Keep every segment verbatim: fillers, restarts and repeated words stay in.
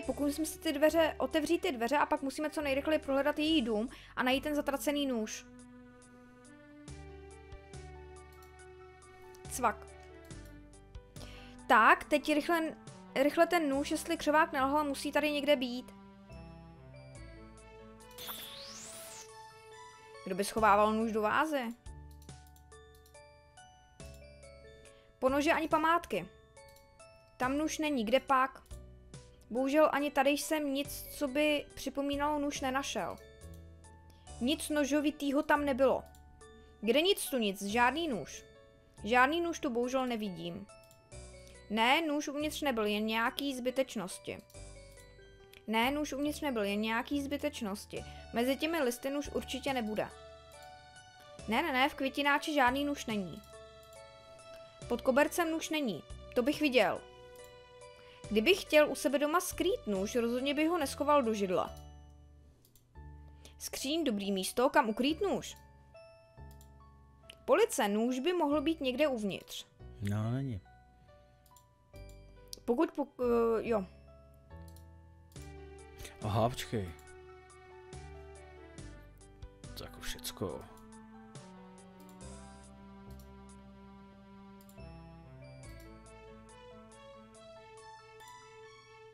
pokusím musíme si ty dveře, otevřít ty dveře a pak musíme co nejrychleji prohledat její dům a najít ten zatracený nůž. Cvak. Tak, teď rychle, rychle ten nůž, jestli křovák nelhal, musí tady někde být. Kdo by schovával nůž do vázy? Po nože ani památky. Tam nůž není, kde pak? Bohužel ani tady jsem nic, co by připomínalo nůž, nenašel. Nic nožovitýho tam nebylo. Kde nic tu nic, žádný nůž. Žádný nůž tu bohužel nevidím. Ne, nůž uvnitř nebyl, jen nějaký zbytečnosti. Ne, nůž uvnitř nebyl, jen nějaký zbytečnosti. Mezi těmi listy nůž určitě nebude. Ne, ne, ne, v květináči žádný nůž není. Pod kobercem nůž není, to bych viděl. Kdybych chtěl u sebe doma skrýt nůž, rozhodně bych ho neschoval do židla. Skříň, dobrý místo, kam ukrýt nůž. Police, nůž by mohl být někde uvnitř. No, není. Pokud, pokud uh, jo. Aha, počkej. To jako všecko.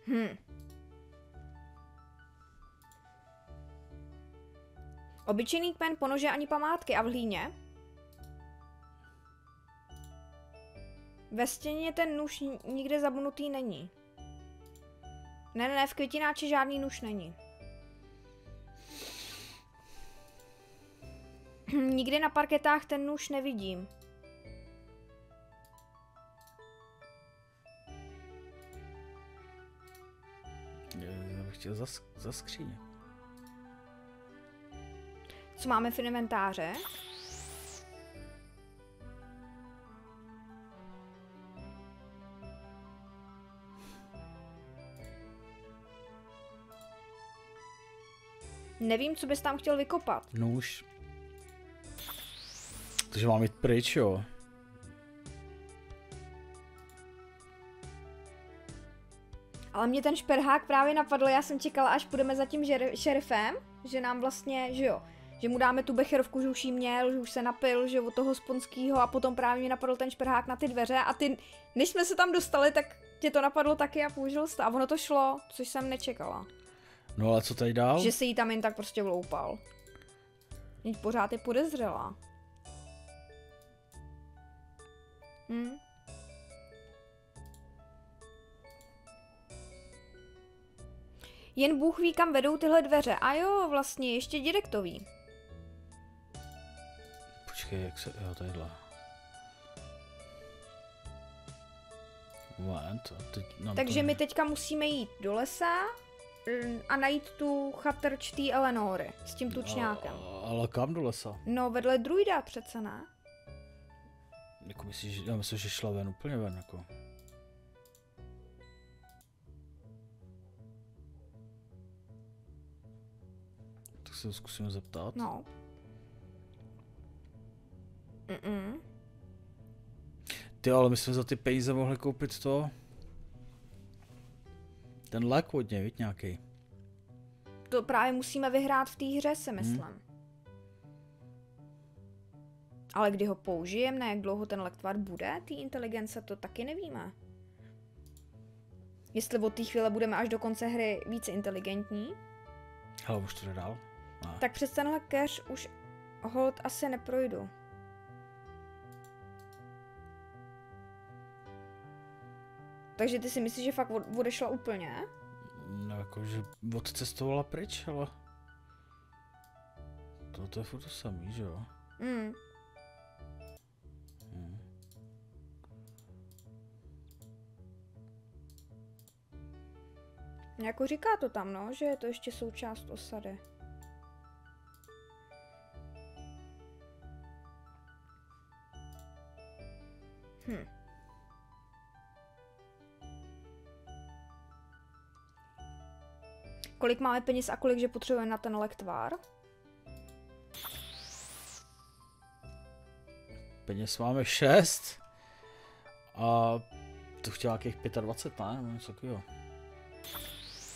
Hm. Obyčejný kmen, ponože ani památky a v hlíně? Ve stěně ten nůž nikde zabunutý není. Ne, ne, ne, v květináči žádný nůž není. Nikde na parketách ten nůž nevidím. Já bych chtěl za, za skříně. Co máme v inventáře? Nevím, co bys tam chtěl vykopat. Nůž. Takže mám jít pryč, jo. Ale mě ten šperhák právě napadl, já jsem čekala, až půjdeme za tím šerifem, že nám vlastně, že jo, že mu dáme tu becherovku, že už jí měl, že už se napil, že od toho sponskýho, a potom právě mě napadl ten šperhák na ty dveře a ty, než jsme se tam dostali, tak tě to napadlo taky a použil jste, a ono to šlo, což jsem nečekala. No ale co tady dál? Že se jí tam jen tak prostě vloupal. Teď pořád je podezřela. Hm? Jen Bůh ví, kam vedou tyhle dveře. A jo, vlastně ještě dědek to ví. Počkej, jak se... Jo, tadyhle. Moment, teď nám to... Takže my teďka musíme jít do lesa a najít tu chatrčtý Elenory s tím tučňákem. A, ale kam do lesa? No vedle druida přece, ne? Jako myslíš, já myslím, že šla ven, úplně ven, jako. Tak se ho zkusíme zeptat. No. Mm-mm. Ty, ale my jsme za ty peníze mohli koupit to. Ten lak od něj, víš, nějaký. To právě musíme vyhrát v té hře, se myslím. Hmm. Ale kdy ho použijeme, na jak dlouho ten lektvar bude, ty inteligence, to taky nevíme. Jestli od té chvíle budeme až do konce hry více inteligentní. Hele, už to nedal. Ne. Tak přes tenhle keř už hold asi neprojdu. Takže ty si myslíš, že fakt odešla úplně? No jakože odcestovala pryč, ale... Toto je furt to samý, že jo? Mm. Mm. Jako říká to tam, no, že je to ještě součást osady. Hm. Kolik máme peněz a kolik, že potřebujeme na ten lektvár? Peněz máme šest. A to chtěl nějakých dvacet pět, ne? Něco takového.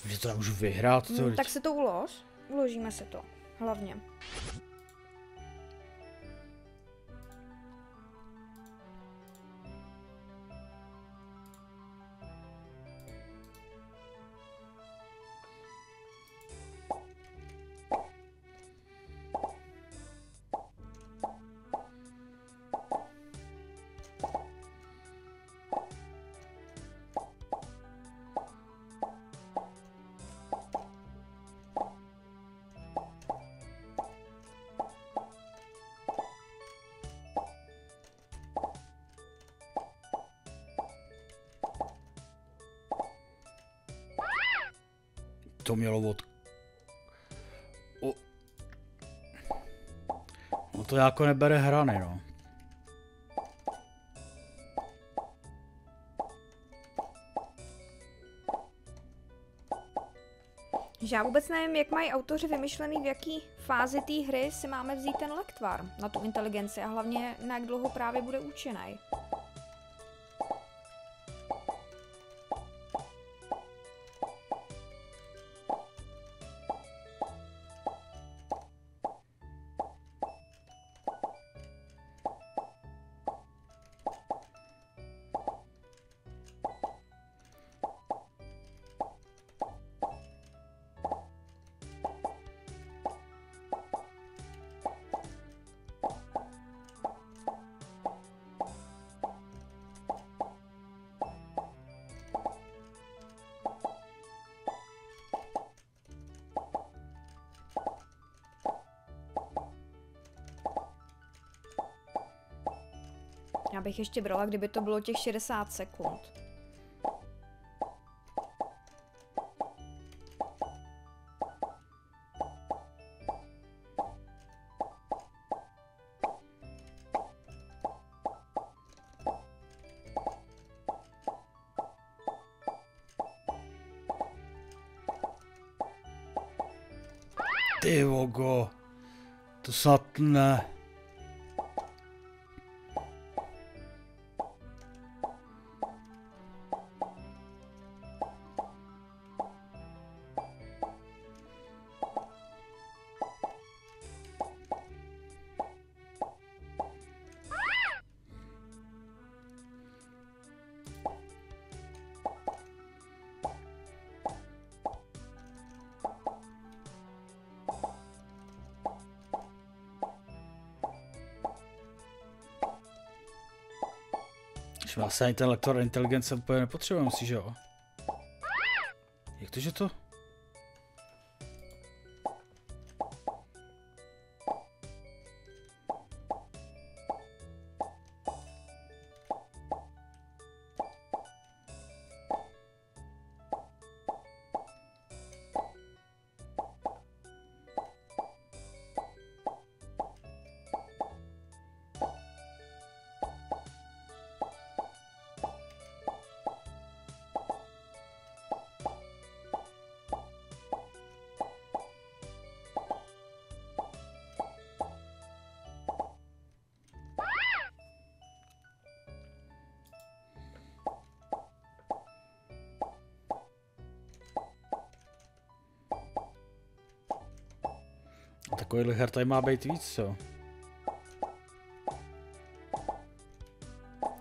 Může to tam už vyhrát? To hmm, tak se to ulož. Uložíme se to. Hlavně. To mělo od... O... No to jako nebere hrany, no. Já vůbec nevím, jak mají autoři vymyšlený, v jaký fázi té hry si máme vzít ten lektvar na tu inteligenci a hlavně na jak dlouho právě bude účinný. Já bych ještě brala, kdyby to bylo těch šedesát sekund. Ty vogo, to snad ne. Já se ani ten lektor inteligence úplně nepotřebuje, musíš, jo? Jak to, že to? Takovýhle her tady má být víc, co?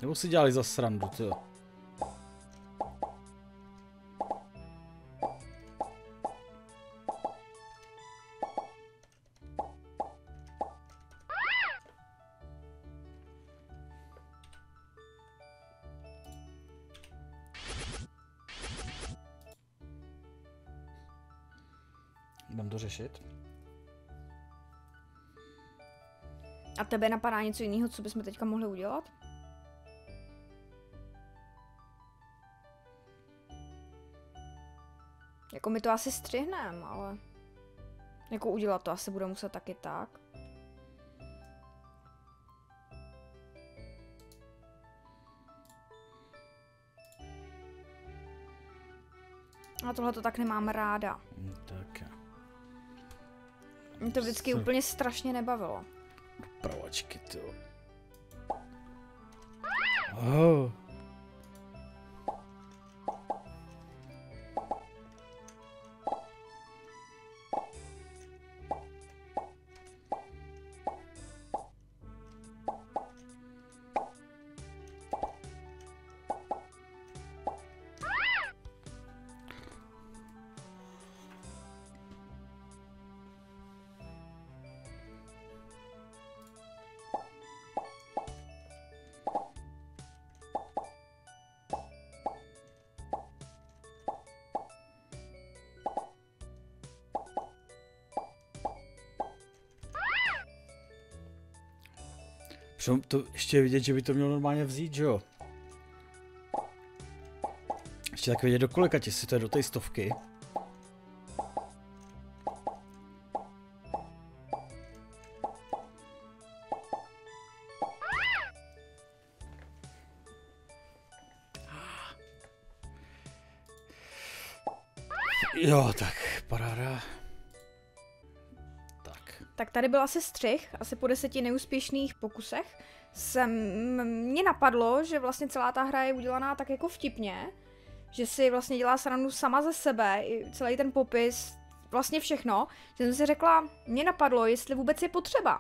Nebo si dělali za srandu, tyjo? Dám to řešit. A tebe napadá něco jiného, co bychom teďka mohli udělat? Jako my to asi střihneme, ale... Jako udělat to asi bude muset taky tak. A tohle to tak nemám ráda. Tak. Mě to vždycky úplně strašně nebavilo. Pravačky, to. Oh. Přitom to ještě je vidět, že by to mělo normálně vzít, že jo? Ještě tak vidět do kolika, jestli to je do té stovky. Jo, tak, paráda. Tak. Tak tady byl asi střih, asi po deseti neúspěšných pokusech. Sem, mě napadlo, že vlastně celá ta hra je udělaná tak jako vtipně, že si vlastně dělá srandu sama ze sebe, i celý ten popis, vlastně všechno. Že jsem si řekla, mě napadlo, jestli vůbec je potřeba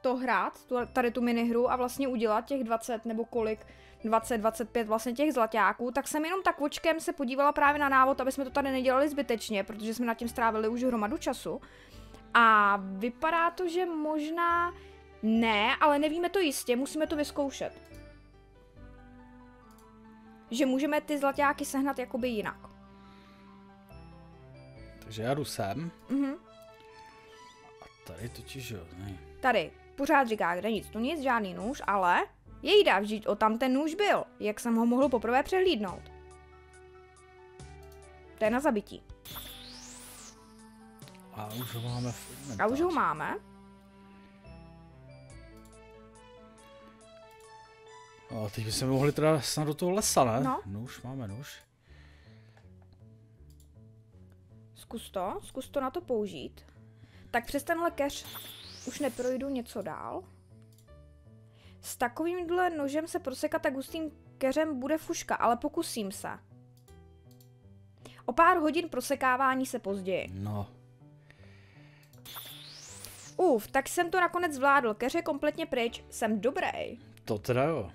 to hrát, tu, tady tu minihru a vlastně udělat těch dvacet nebo kolik, dvacet, dvacet pět vlastně těch zlaťáků, tak jsem jenom tak očkem se podívala právě na návod, aby jsme to tady nedělali zbytečně, protože jsme nad tím strávili už hromadu času. A vypadá to, že možná ne, ale nevíme to jistě, musíme to vyzkoušet. Že můžeme ty zlaťáky sehnat jakoby jinak. Takže já jdu sem. Mhm. A tady totiž jo, ne. Tady, pořád říká, kde nic, tu nic, žádný nůž, ale... Jejda, vždyť o tam ten nůž byl, jak jsem ho mohl poprvé přehlídnout. To je na zabití. A už ho máme v inventáři. A už ho máme. No, teď bychom mohli teda snad do toho lesa, ne? No. Nůž, máme nůž. Zkus to, zkus to na to použít. Tak přes tenhle keř už neprojdu něco dál. S takovýmhle nožem se prosekat tak hustým keřem bude fuška, ale pokusím se. O pár hodin prosekávání se později. No. Uf, tak jsem to nakonec zvládl. Keř je kompletně pryč. Jsem dobrý. To teda jo.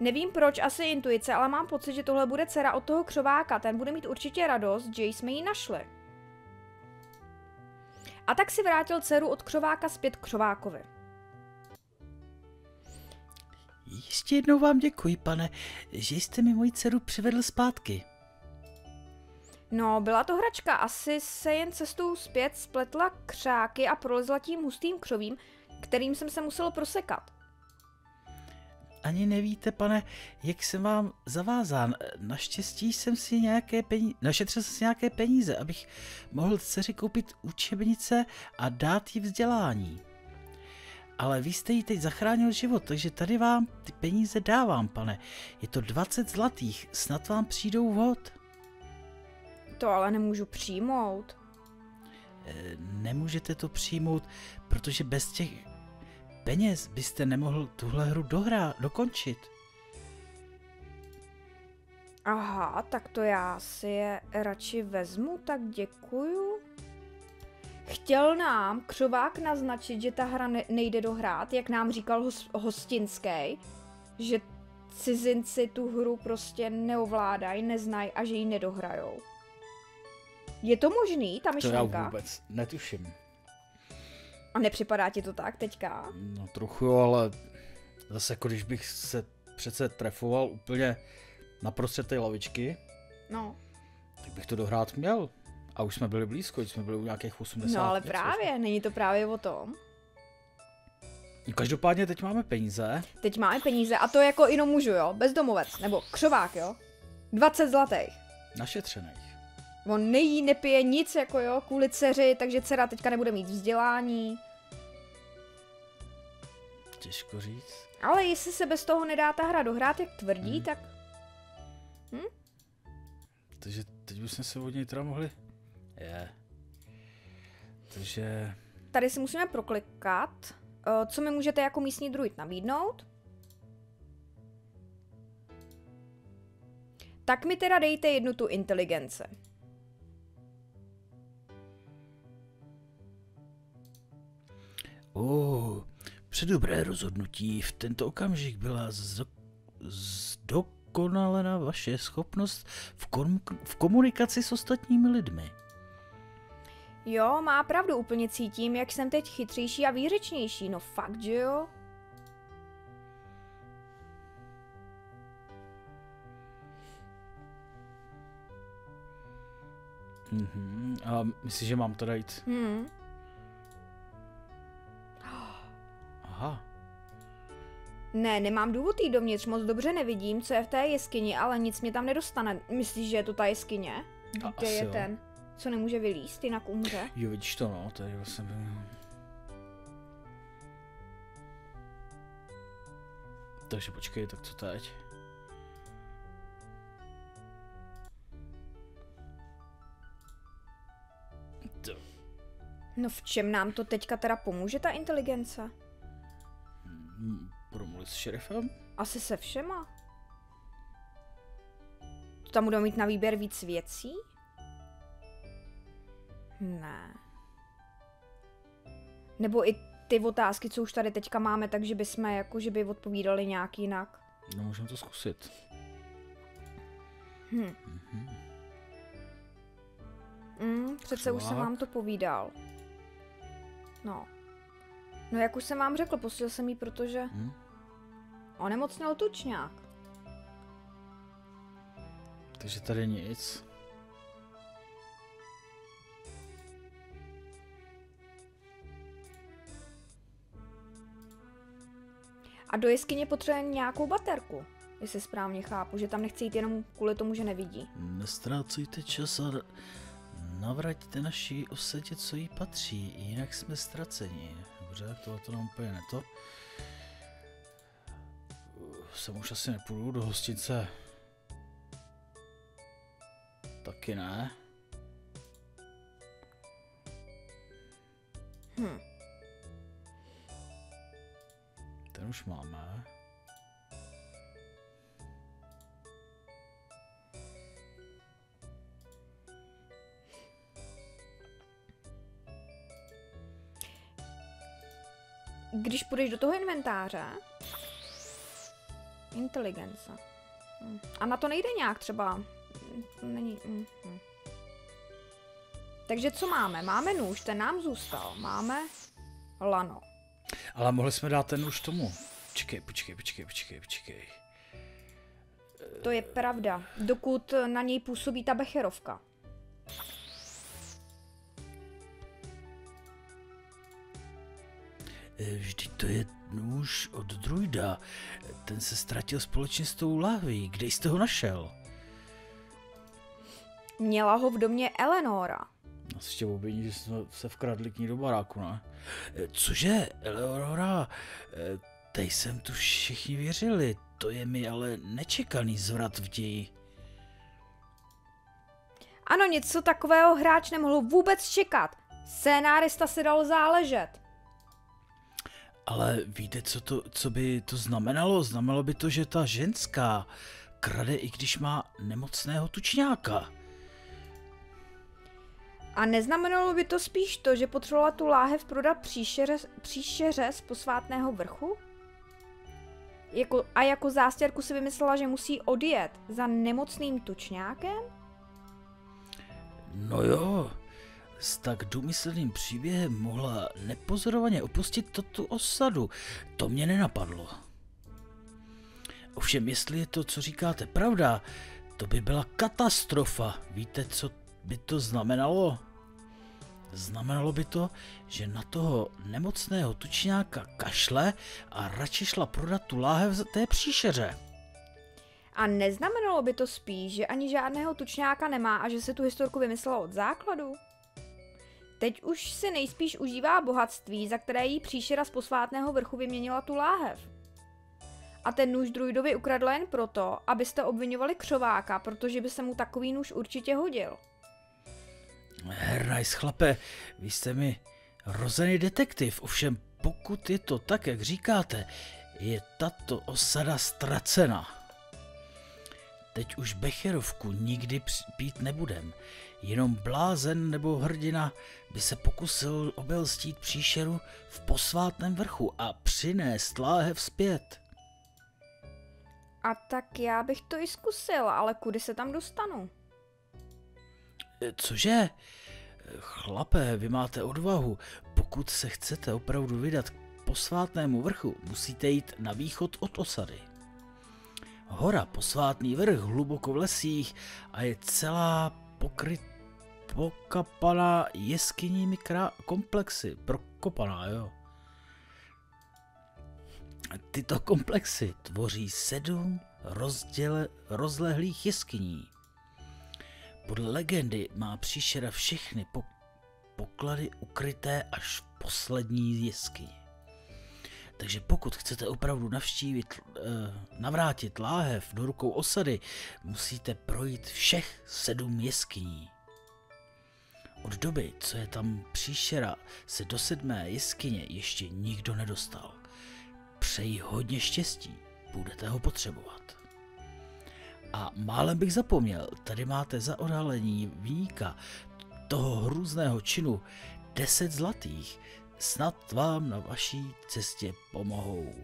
Nevím proč, asi intuice, ale mám pocit, že tohle bude dcera od toho křováka. Ten bude mít určitě radost, že jsme ji našli. A tak si vrátil dceru od křováka zpět křovákovi. Ještě jednou vám děkuji, pane, že jste mi moji dceru přivedl zpátky. No, byla to hračka. Asi se jen cestou zpět spletla křáky a prolezla tím hustým křovím, kterým jsem se musel prosekat. Ani nevíte, pane, jak jsem vám zavázán. Naštěstí jsem si nějaké peníze, našetřil jsem si nějaké peníze, abych mohl dceři koupit učebnice a dát jí vzdělání. Ale vy jste jí teď zachránil život, takže tady vám ty peníze dávám, pane. Je to dvacet zlatých, snad vám přijdou vhod. To ale nemůžu přijmout. E, nemůžete to přijmout, protože bez těch... peněz byste nemohl tuhle hru dohrát, dokončit. Aha, tak to já si je radši vezmu, tak děkuju. Chtěl nám křovák naznačit, že ta hra nejde dohrát, jak nám říkal Hostinský, že cizinci tu hru prostě neovládají, neznají a že ji nedohrajou. Je to možný, ta myšlenka? To já vůbec netuším. A nepřipadá ti to tak teďka? No trochu jo, ale zase jako když bych se přece trefoval úplně naprostřed té lavičky, no, tak bych to dohrát měl. A už jsme byli blízko, jsme byli u nějakých osmdesáti. No ale něco, právě, jsme... není to právě o tom. Každopádně teď máme peníze. Teď máme peníze a to jako jenom mužu, jo? Bezdomovec, nebo křovák, jo? dvacet zlatých. Našetřených. On nejí, nepije nic, jako jo, kvůli dceři, takže dcera teďka nebude mít vzdělání. Těžko říct. Ale jestli se bez toho nedá ta hra dohrát, jak tvrdí, mm. tak... Hm? Takže teď bychom se od něj teda mohli... Je. Takže... Tady si musíme proklikat, co mi můžete jako místní druid nabídnout. Tak mi teda dejte jednu tu inteligence. Oh, předobré rozhodnutí. V tento okamžik byla zdokonalena vaše schopnost v, kom v komunikaci s ostatními lidmi. Jo, má pravdu, úplně cítím, jak jsem teď chytřejší a výřečnější. No fakt, že jo? Mhm, a myslím, že mám to dát. Mhm. Aha. Ne, nemám důvod jít dovnitř, moc dobře nevidím, co je v té jeskyni, ale nic mě tam nedostane. Myslíš, že je to ta jeskyně? A kde je jo. ten, co nemůže vylíst, jinak umře? Jo, vidíš to, no, tady vlastně by... Takže počkej, tak co teď? To. No v čem nám to teďka teda pomůže, ta inteligence? Hmm. Budu mluvit s šerifem? Asi se všema. Tam budou mít na výběr víc věcí? Ne. Nebo i ty otázky, co už tady teďka máme, takže bychom jako, že by odpovídali nějak jinak. No, můžeme to zkusit. Hm. Mhm. Mm, přece už jsem vám to povídal. No. No jak už jsem vám řekl, posílil jsem jí, protože... Hmm? Onemocněl tučňák. Takže tady nic. A do jeskyně potřebuje nějakou baterku, jestli správně chápu, že tam nechci jít jenom kvůli tomu, že nevidí. Nestrácejte čas a navraťte naší osadě, co jí patří, jinak jsme ztraceni. Dobře, tohle to nám úplně neto. Sem už asi nepůjdu do hostince. Taky ne. Hm. Ten už máme. Když půjdeš do toho inventáře, inteligence. A na to nejde nějak třeba. Není. Mm-hmm. Takže co máme? Máme nůž, ten nám zůstal. Máme lano. Ale mohli jsme dát ten nůž tomu. Počkej, počkej, počkej, počkej, počkej. To je pravda, dokud na něj působí ta becherovka. Vždyť to je nůž od druida. Ten se ztratil společně s tou láhví. Kde jste ho našel? Měla ho v domě Eleonora. Asi ještě obviní, že jsme se vkradli k ní do baráku, ne? Cože, Eleonora? Teď jsem tu všichni věřili. To je mi ale nečekaný zvrat v ději. Ano, něco takového hráč nemohl vůbec čekat. Scénárista si dal záležet. Ale víte, co, to, co by to znamenalo? Znamenalo by to, že ta ženská krade, i když má nemocného tučňáka. A neznamenalo by to spíš to, že potřebovala tu láhev prodat příšeře, příšeře z posvátného vrchu? Jako, a jako zástěrku si vymyslela, že musí odjet za nemocným tučňákem? No jo. S tak důmyslným příběhem mohla nepozorovaně opustit to, tu osadu. To mě nenapadlo. Ovšem, jestli je to, co říkáte, pravda, to by byla katastrofa. Víte, co by to znamenalo? Znamenalo by to, že na toho nemocného tučňáka kašle a radši šla prodat tu láhev té příšeře. A neznamenalo by to spíš, že ani žádného tučňáka nemá a že se tu historku vymyslela od základu? Teď už si nejspíš užívá bohatství, za které jí příšera z posvátného vrchu vyměnila tu láhev. A ten nůž druidovi ukradl jen proto, abyste obvinovali křováka, protože by se mu takový nůž určitě hodil. Hernajs, chlape, vy jste mi rozený detektiv, ovšem pokud je to tak, jak říkáte, je tato osada ztracena. Teď už becherovku nikdy pít nebudem. Jenom blázen nebo hrdina by se pokusil obelstít příšeru v posvátném vrchu a přinést láhev zpět. A tak já bych to i zkusil, ale kudy se tam dostanu? Cože? Chlape, vy máte odvahu. Pokud se chcete opravdu vydat k posvátnému vrchu, musíte jít na východ od osady. Hora, posvátný vrch, hluboko v lesích a je celá pokryt, pokapaná jeskyními krá, komplexy, prokopaná, jo. Tyto komplexy tvoří sedm rozděle, rozlehlých jeskyní. Podle legendy má příšera všechny po, poklady ukryté až v poslední jeskyni. Takže pokud chcete opravdu navštívit, navrátit láhev do rukou osady, musíte projít všech sedm jeskyní. Od doby, co je tam příšera, se do sedmé jeskyně ještě nikdo nedostal. Přeji hodně štěstí, budete ho potřebovat. A málem bych zapomněl, tady máte za odhalení viníka toho hrůzného činu deset zlatých. Snad vám na vaší cestě pomohou.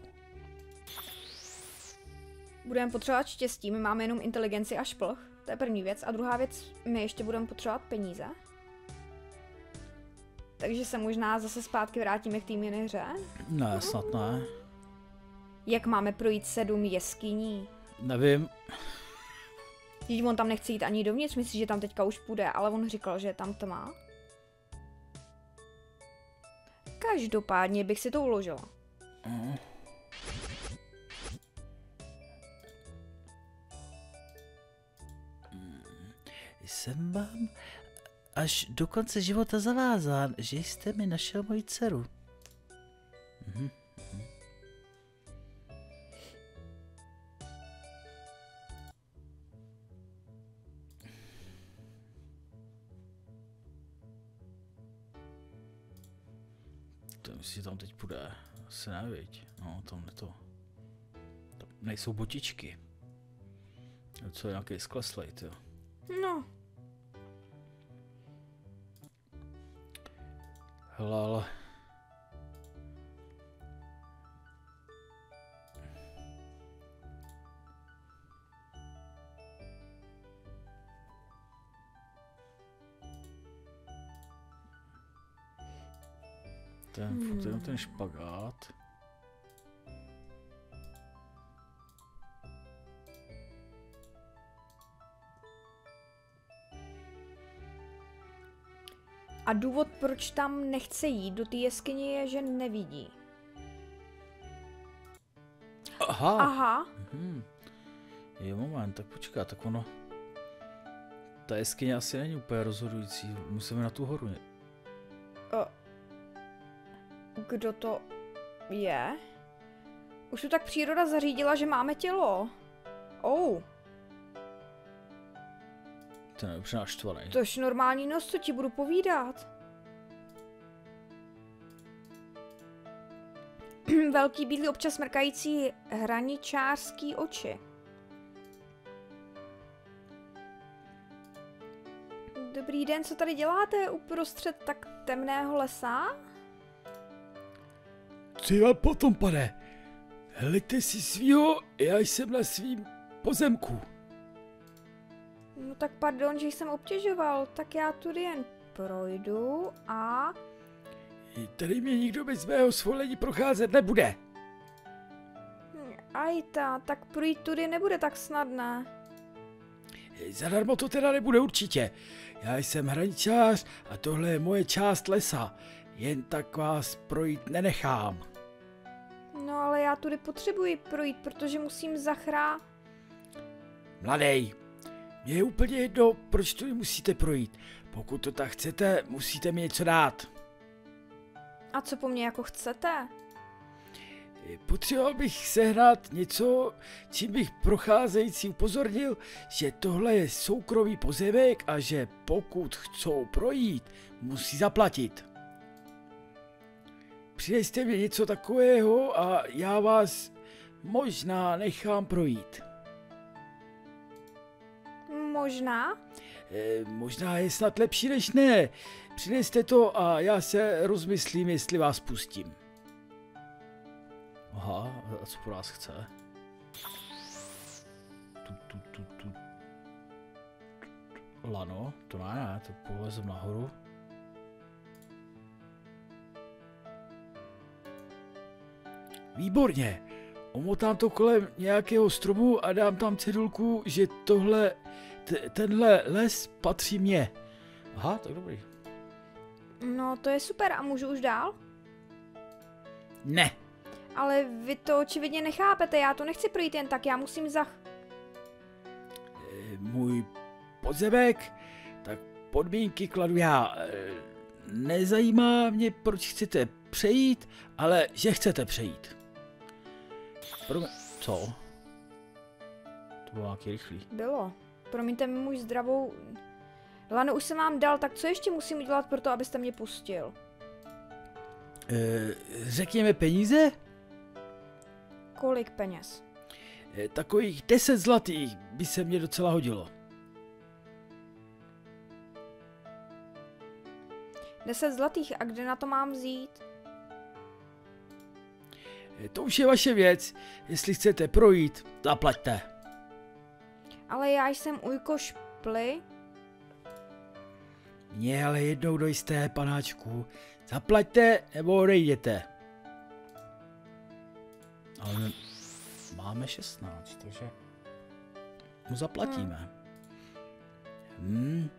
Budeme potřebovat štěstí, my máme jenom inteligenci a šplh. To je první věc. A druhá věc, my ještě budeme potřebovat peníze. Takže se možná zase zpátky vrátíme k té mini hře. Ne, snad ne. Jak máme projít sedm jeskyní? Nevím. Když on tam nechce jít ani dovnitř, myslíš, že tam teďka už půjde, ale on říkal, že tam to má. Každopádně bych si to uložila. Mm. Jsem vám až do konce života zavázán, že jste mi našel moji dceru. Mm. Mm. Myslím, že tam teď půjde. Asi nevěď. No, tam je to. Tam nejsou botičky. Co je nějaký skleslej, jo? No. Hele, ale... Ten, hmm. ten špagát. A důvod, proč tam nechce jít do té jeskyně, je, že nevidí. Aha. Aha. Mhm. Jo, moment, tak počká, tak ono... Ta jeskyně asi není úplně rozhodující, musíme na tu horu. Ne? O. Kdo to je? Už tu tak příroda zařídila, že máme tělo. Ou. To je úplně naštvaný. Tož normální nos, co ti budu povídat. Velký bílý, občas smrkající hraničářský oči. Dobrý den, co tady děláte uprostřed tak temného lesa? Třeba potom, pane. Hleďte si svýho, já jsem na svým pozemku. No tak pardon, že jsem obtěžoval, tak já tudy jen projdu a... Tady mě nikdo bez mého svolení procházet nebude. Ajta, tak projít tudy nebude tak snadné. Zadarmo to teda nebude určitě. Já jsem hraničář a tohle je moje část lesa. Jen tak vás projít nenechám. No ale já tudy potřebuji projít, protože musím zachránit. Mladej, mě je úplně jedno, proč tu musíte projít. Pokud to tak chcete, musíte mi něco dát. A co po mně jako chcete? Potřeboval bych sehnat něco, čím bych procházející upozornil, že tohle je soukromý pozemek a že pokud chcou projít, musí zaplatit. Přinejte mi něco takového a já vás možná nechám projít. Možná? E, možná je snad lepší než ne. Přinejte to a já se rozmyslím, jestli vás pustím. Aha, a co po nás chce? Tu, tu, tu, tu. Lano, to ne, ne, to polezem nahoru. Výborně, omotám to kolem nějakého stromu a dám tam cedulku, že tohle, tenhle les patří mně. Aha, tak dobrý. No to je super a můžu už dál? Ne. Ale vy to očividně nechápete, já to nechci projít jen tak, já musím zach... Můj pozemek? Tak podmínky kladu já. Nezajímá mě, proč chcete přejít, ale že chcete přejít. Pro... Co? To bylo nějaký rychlý. Bylo. Promiňte mi můj zdravou... Lano, už jsem vám dal, tak co ještě musím udělat pro to, abyste mě pustil? E, řekněme peníze? Kolik peněz? E, takových deset zlatých by se mě docela hodilo. Deset zlatých, a kde na to mám vzít? E, to už je vaše věc. Jestli chcete projít, zaplaťte. Ale já jsem Ujko Šply. Mně ale jednou dojste, panáčku. Zaplaťte nebo odejděte. Ale máme šestnáct, takže mu zaplatíme. Hmm,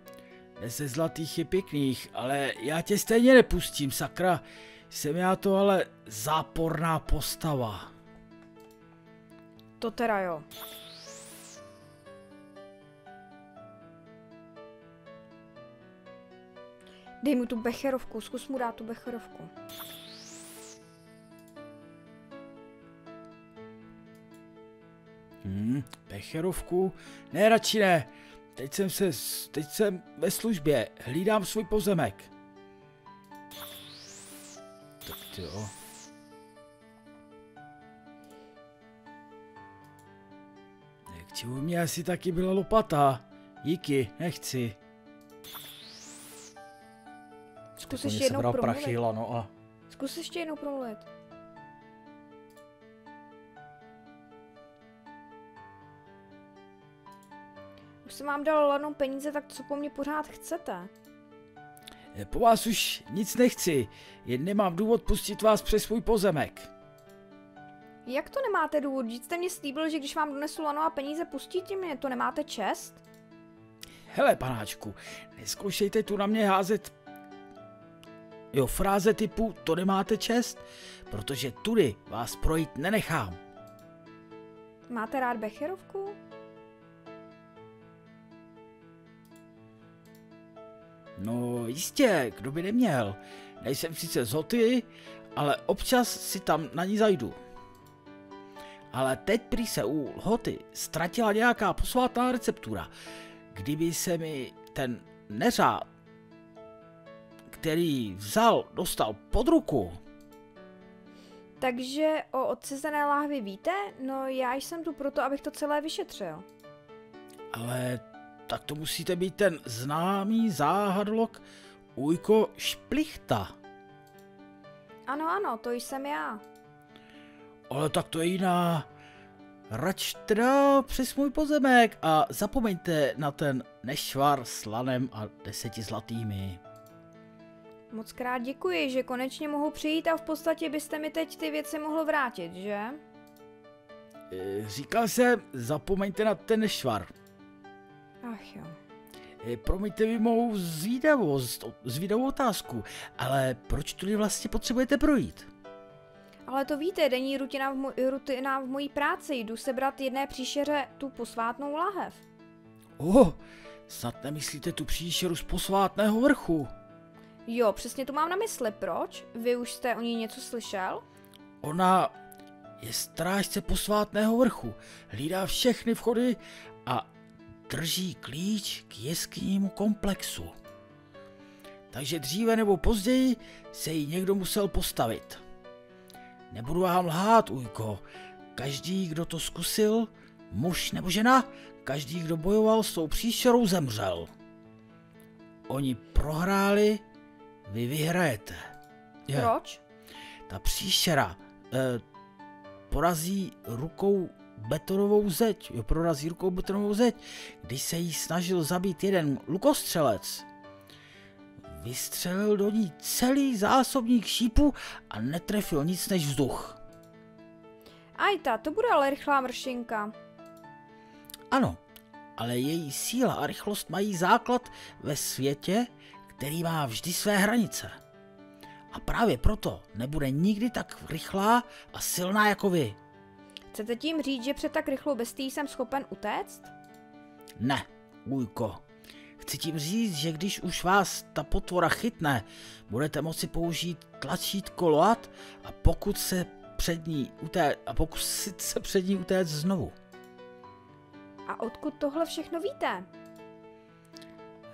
deset zlatých je pěkných, ale já tě stejně nepustím, sakra. Jsem já to ale záporná postava. To teda jo. Dej mu tu becherovku, zkus mu dát tu becherovku. Hmm, becherovku? Ne, radši ne. Teď jsem se, teď jsem ve službě, hlídám svůj pozemek. Tak jo. Jak ti u mě asi taky byla lopata. Díky, nechci. Zkus ještě jednou promluvit. Prachy, Lano, a... Zkus ještě jednou promluvit. Už jsem vám dal, Lano, peníze, tak co po mně pořád chcete? Po vás už nic nechci, jen nemám důvod pustit vás přes svůj pozemek. Jak to nemáte důvod? Vždyť jste mě slíbil, že když vám donesu, Lano, a peníze, pustíte mě, to nemáte čest? Hele, panáčku, neskoušejte tu na mě házet... Jo, fráze typu, to nemáte čest, protože tudy vás projít nenechám. Máte rád becherovku? No jistě, kdo by neměl. Nejsem sice z Hoty, ale občas si tam na ní zajdu. Ale teď prý se u Hoty ztratila nějaká posvátná receptura. Kdyby se mi ten neřád, který vzal, dostal pod ruku. Takže o odcizené láhvi víte? No já jsem tu proto, abych to celé vyšetřil. Ale tak to musíte být ten známý záhadlok Ujko Šplichta. Ano, ano, to jsem já. Ale tak to je jiná. Rač teda přes můj pozemek a zapomeňte na ten nešvar s lanem a deseti zlatými. Moc krát děkuji, že konečně mohu přijít a v podstatě byste mi teď ty věci mohl vrátit, že? E, říkal jsem, zapomeňte na ten nešvar. Ach jo. E, promiňte mi mou zvídavost, zvídavou otázku, ale proč tudy vlastně potřebujete projít? Ale to víte, denní rutina v, mo rutina v mojí práci, jdu sebrat jedné příšeře tu posvátnou lahev. Oh, snad nemyslíte tu příšeru z posvátného vrchu? Jo, přesně to mám na mysli. Proč? Vy už jste o ní něco slyšel? Ona je strážce posvátného vrchu. Hlídá všechny vchody a drží klíč k jeskynímu komplexu. Takže dříve nebo později se jí někdo musel postavit. Nebudu vám lhát, Ujko. Každý, kdo to zkusil, muž nebo žena, každý, kdo bojoval s tou příšerou, zemřel. Oni prohráli, vy vyhrajete. Je. Proč? Ta příšera eh, porazí rukou betonovou zeď. Jo, prorazí rukou betonovou zeď. Když se jí snažil zabít jeden lukostřelec, vystřelil do ní celý zásobník šípu a netrefil nic než vzduch. Ajta, to bude ale rychlá mršinka. Ano, ale její síla a rychlost mají základ ve světě, který má vždy své hranice. a právě proto nebude nikdy tak rychlá a silná jako vy. Chcete tím říct, že před tak rychlou bestií jsem schopen utéct? Ne, Újko. Chci tím říct, že když už vás ta potvora chytne, budete moci použít tlačítko load a pokud se před ní utéct, a pokusit se před ní utéct znovu. A odkud tohle všechno víte?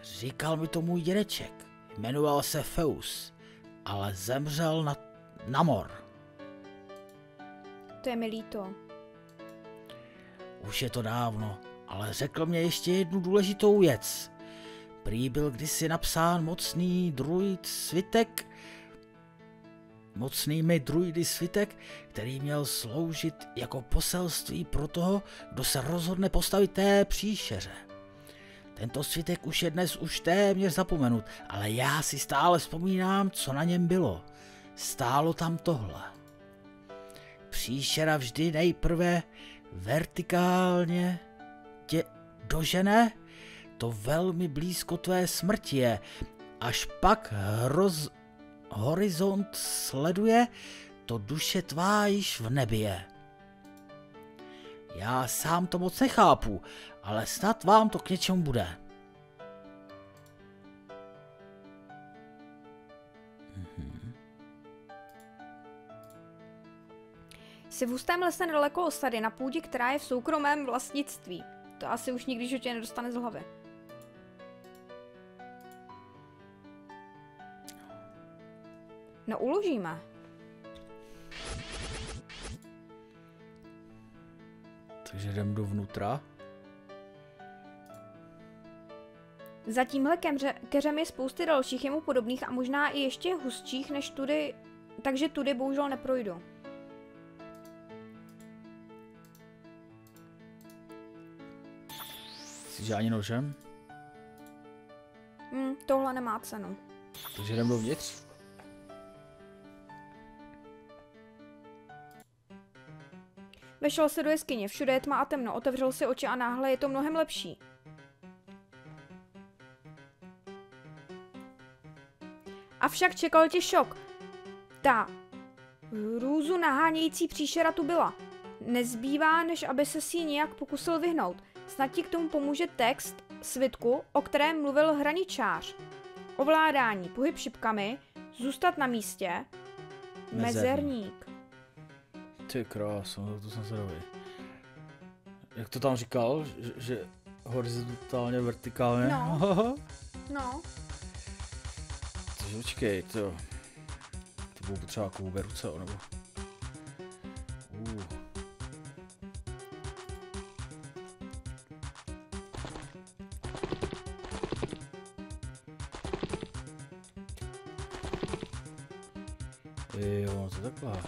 Říkal mi to můj dědeček. Jmenoval se Feus, ale zemřel na, na mor. To je mi líto. Už je to dávno, ale řekl mě ještě jednu důležitou věc. Prý byl kdysi napsán mocný druid svitek, mocnými druidy svitek, který měl sloužit jako poselství pro toho, kdo se rozhodne postavit té příšeře. Tento svitek už je dnes už téměř zapomenut, ale já si stále vzpomínám, co na něm bylo. Stálo tam tohle. Příšera vždy nejprve vertikálně tě dožene, to velmi blízko tvé smrti je, až pak hroz... horizont sleduje, to duše tvá již v nebi je. Já sám to moc nechápu, ale snad vám to k něčemu bude. Mhm. Jsi v hustém lese nedaleko osady na půdě, která je v soukromém vlastnictví. To asi už nikdy životě nedostane z hlavy. No, uložíme. Takže jdem dovnitra. Za tímhle keře, keřem je spousty dalších jemu podobných a možná i ještě hustších než tudy, takže tudy bohužel neprojdu. Jsi ani nožem? Hmm, tohle nemá cenu. Takže jdem dovnitř? Vešel se do jeskyně, všude je tma a temno, otevřel si oči a náhle je to mnohem lepší. Avšak čekal tě šok. Ta hrůzu nahánějící příšera tu byla. Nezbývá, než aby se si ji nějak pokusil vyhnout. Snad ti k tomu pomůže text svitku, o kterém mluvil hraničář. Ovládání, pohyb šipkami, zůstat na místě, mezerník. Ty krásu, to jsem se dověděl. Jak to tam říkal, že, že horizontálně, vertikálně? No. No. Takže počkej, to. To budou potřeba kloubé ruce, nebo? Uh. Jo, to takhle.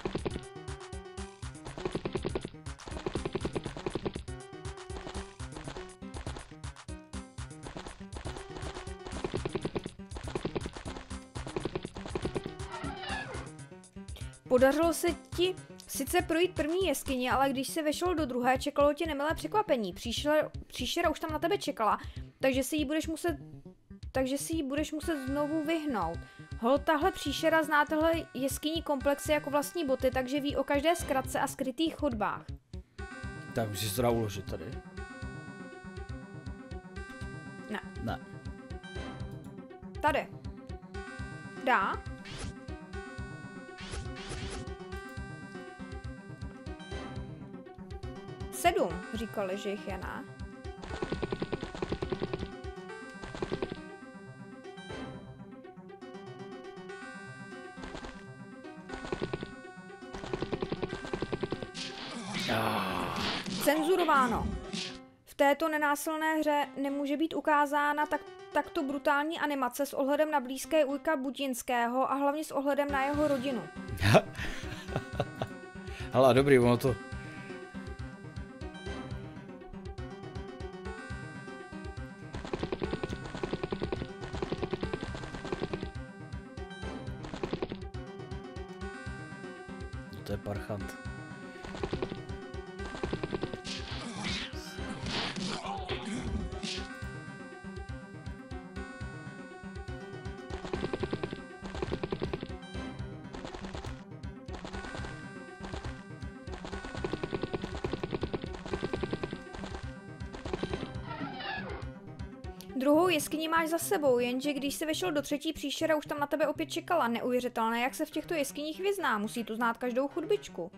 Podařilo se ti sice projít první jeskyni, ale když se vešel do druhé, čekalo tě nemilé překvapení. Příšera, příšera už tam na tebe čekala, takže si ji budeš muset, takže si ji budeš muset znovu vyhnout. Holt, tahle příšera zná tahle jeskyní komplexy jako vlastní boty, takže ví o každé zkratce a skrytých chodbách. Tak musíš to dá uložit tady. Ne. Ne. Tady. Dá? Sedm, říkali, že jich je, ne? Cenzurováno. V této nenásilné hře nemůže být ukázána tak, takto brutální animace s ohledem na blízké Újka Budinského a hlavně s ohledem na jeho rodinu. Hele, dobrý, ono to... To je parchant. Druhou jeskyni máš za sebou, jenže když se vešel do třetí příšera, už tam na tebe opět čekala. Neuvěřitelné, jak se v těchto jeskyních vyzná, musí tu znát každou chudbičku.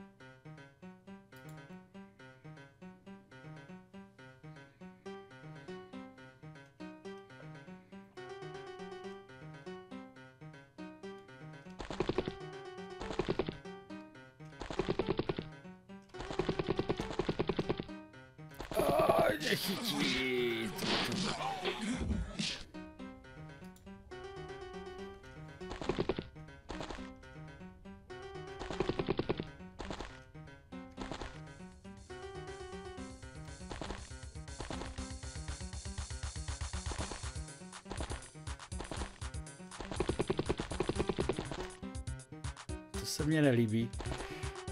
To se mně nelíbí.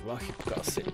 Byla chybka asi.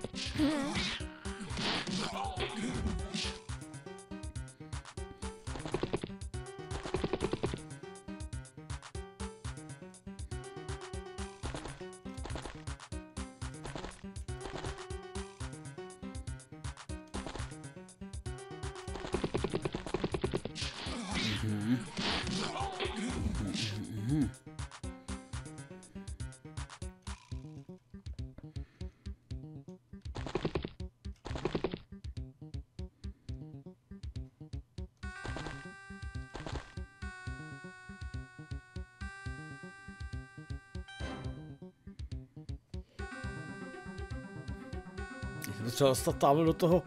Potřeba dostat tábel do toho,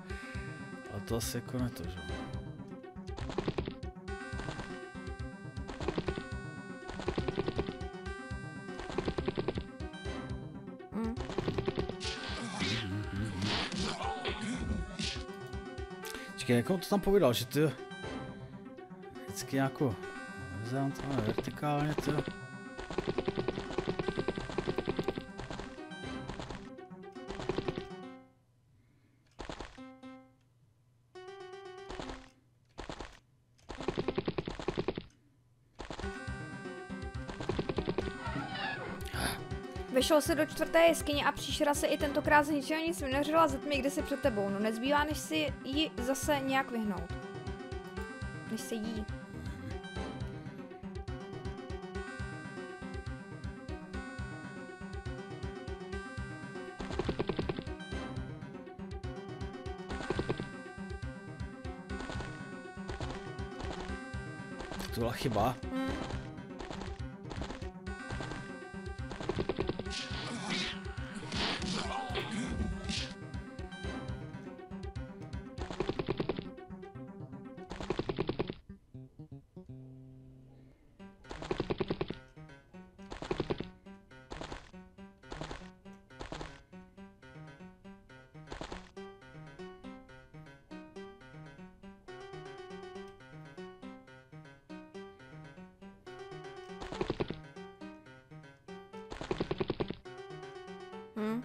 ale to asi jako ne to, že? Mm. Čekaj, jak on to tam povídal, že ty vždycky nějakou horizontálně, vertikálně ty. Vešel se do čtvrté jeskyně a příšera se i tentokrát z ničeho nic vynořila ze tmy, kde se před tebou. No nezbývá, než si ji zase nějak vyhnout. Než se jí. To byla chyba. Hmm. Hmm.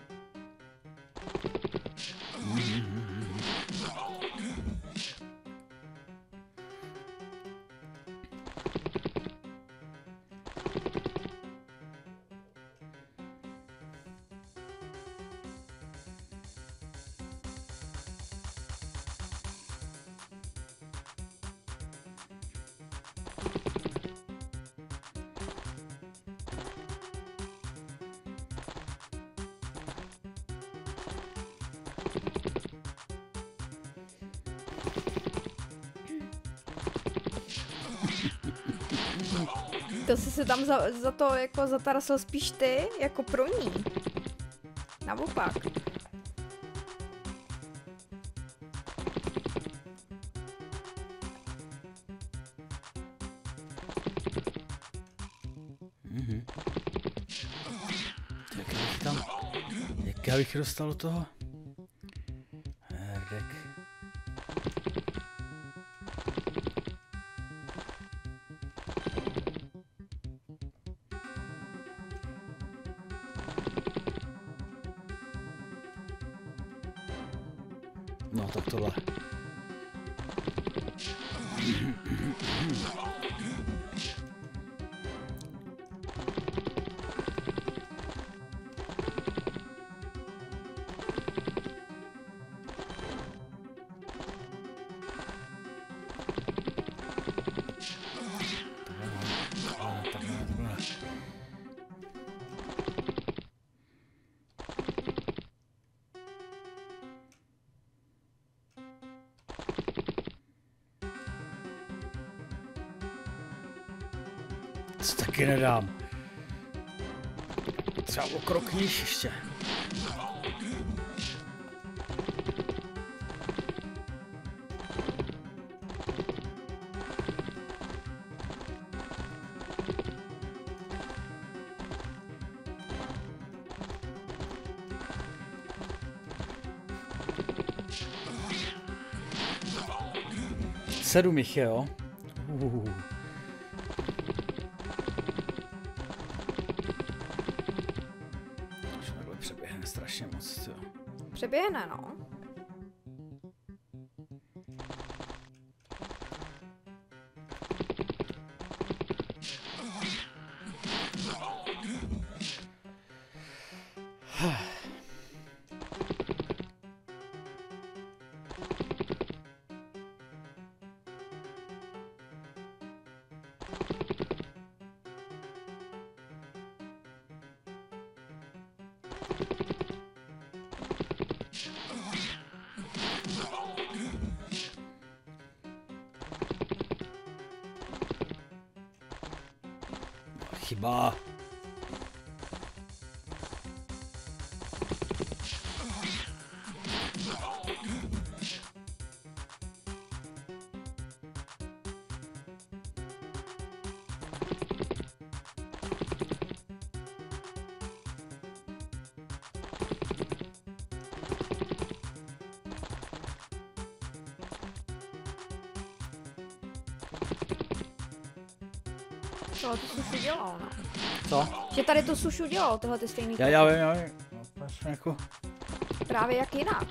To jsi se tam za, za to jako zatarasil spíš ty, jako pro ní. Naopak. Mhm. Tak bych tam... Jak já bych dostal do toho? No tak tohle. To taky nedám. Třeba okrok níž ještě. Sedm jich je, jo? Uhuhu. Takhle přeběhne strašně moc, jo. Přeběhne, no. Chyba. To tu sušu dělal, ne? Co? Že tady tu sušu dělal, tohle ty stejný. Já, já vím, já vím. No, jako... Právě jak jinak.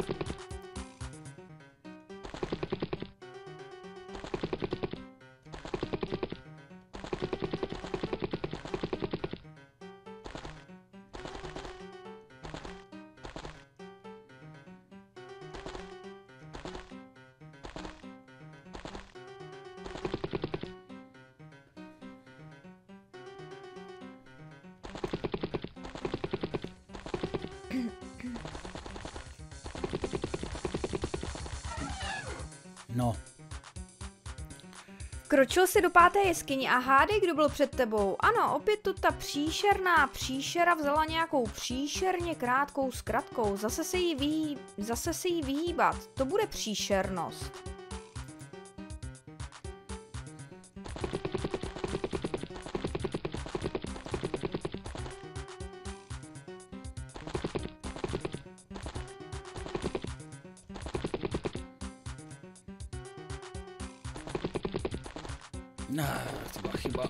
No. Kročil jsi do páté jeskyni a hádej, kdo byl před tebou. Ano, opět tu ta příšerná příšera vzala nějakou příšerně krátkou zkratkou. Zase se jí vyhý... Zase se jí vyhýbat. To bude příšernost. No, to byla chyba.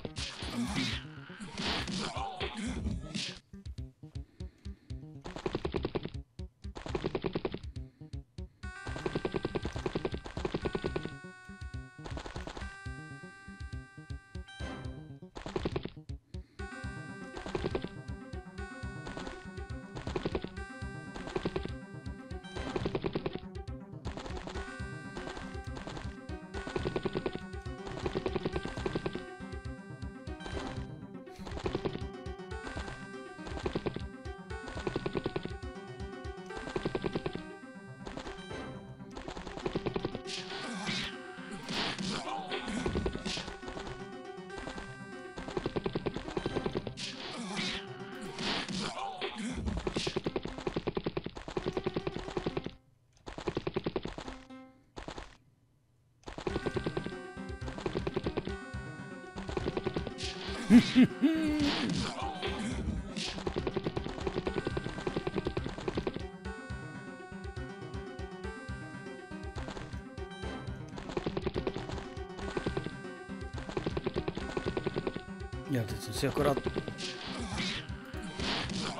Já teď jsem si akorát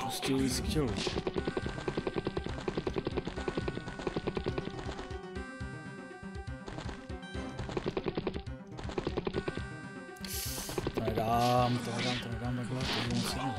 pustil víc k tělu. Dám, to nedám, to nedám takhle, to musím.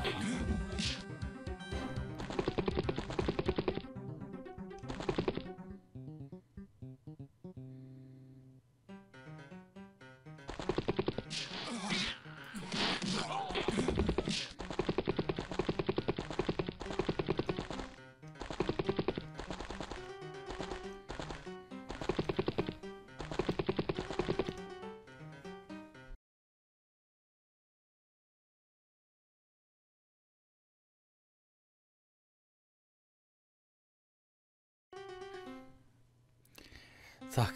Tak.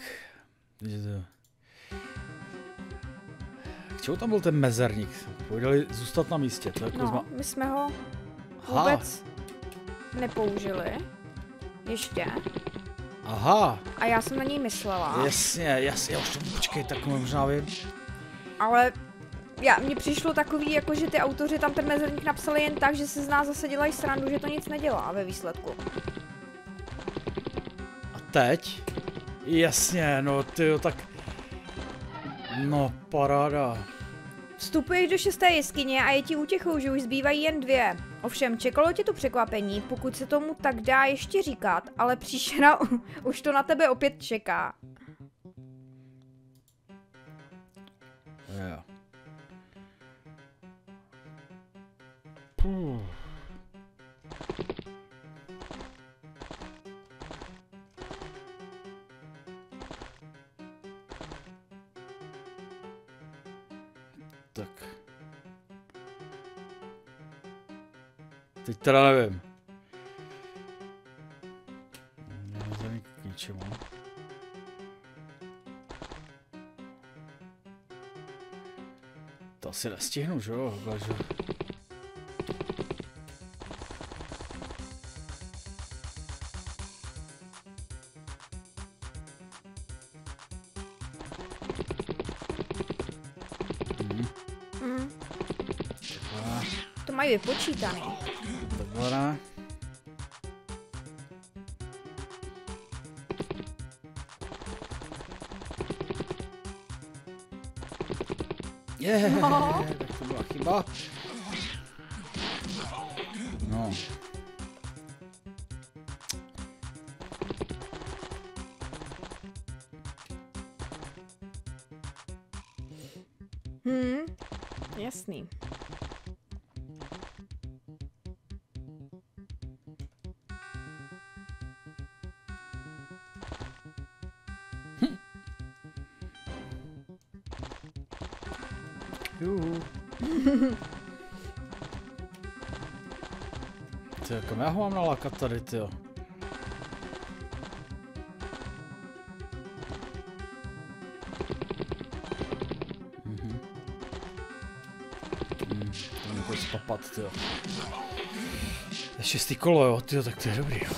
K čemu tam byl ten mezerník? Pověděli zůstat na místě. To jako no, zma... my jsme ho vůbec ha. nepoužili. Ještě. Aha. A já jsem na něj myslela. Jasně, jasně, já už to počkej, tak možná vím. Ale já, mně přišlo takový, jako že ty autoři tam ten mezerník napsali jen tak, že se z nás zase dělají srandu, že to nic nedělá ve výsledku. A teď? Jasně, no tyjo, tak... No, paráda. Vstupuješ do šesté jeskyně a je ti útěchou, že už zbývají jen dvě. Ovšem, čekalo tě to překvapení, pokud se tomu tak dá ještě říkat, ale příšera už to na tebe opět čeká. Yeah. Puh. Tak. Teď teda nevím. Nevím k ničemu. To asi nestihnu, že jo? Mají vypočítaný. Dobrá. Yeah, no. To byla chyba. No. Hmm, jasný. Ty, kam já ho mám nalákat tady, tyjo. Mhm. Mhm, to mě pojď spapat, tyjo. Je šestý kolo, jo, tyjo, tak to je dobrý, jo.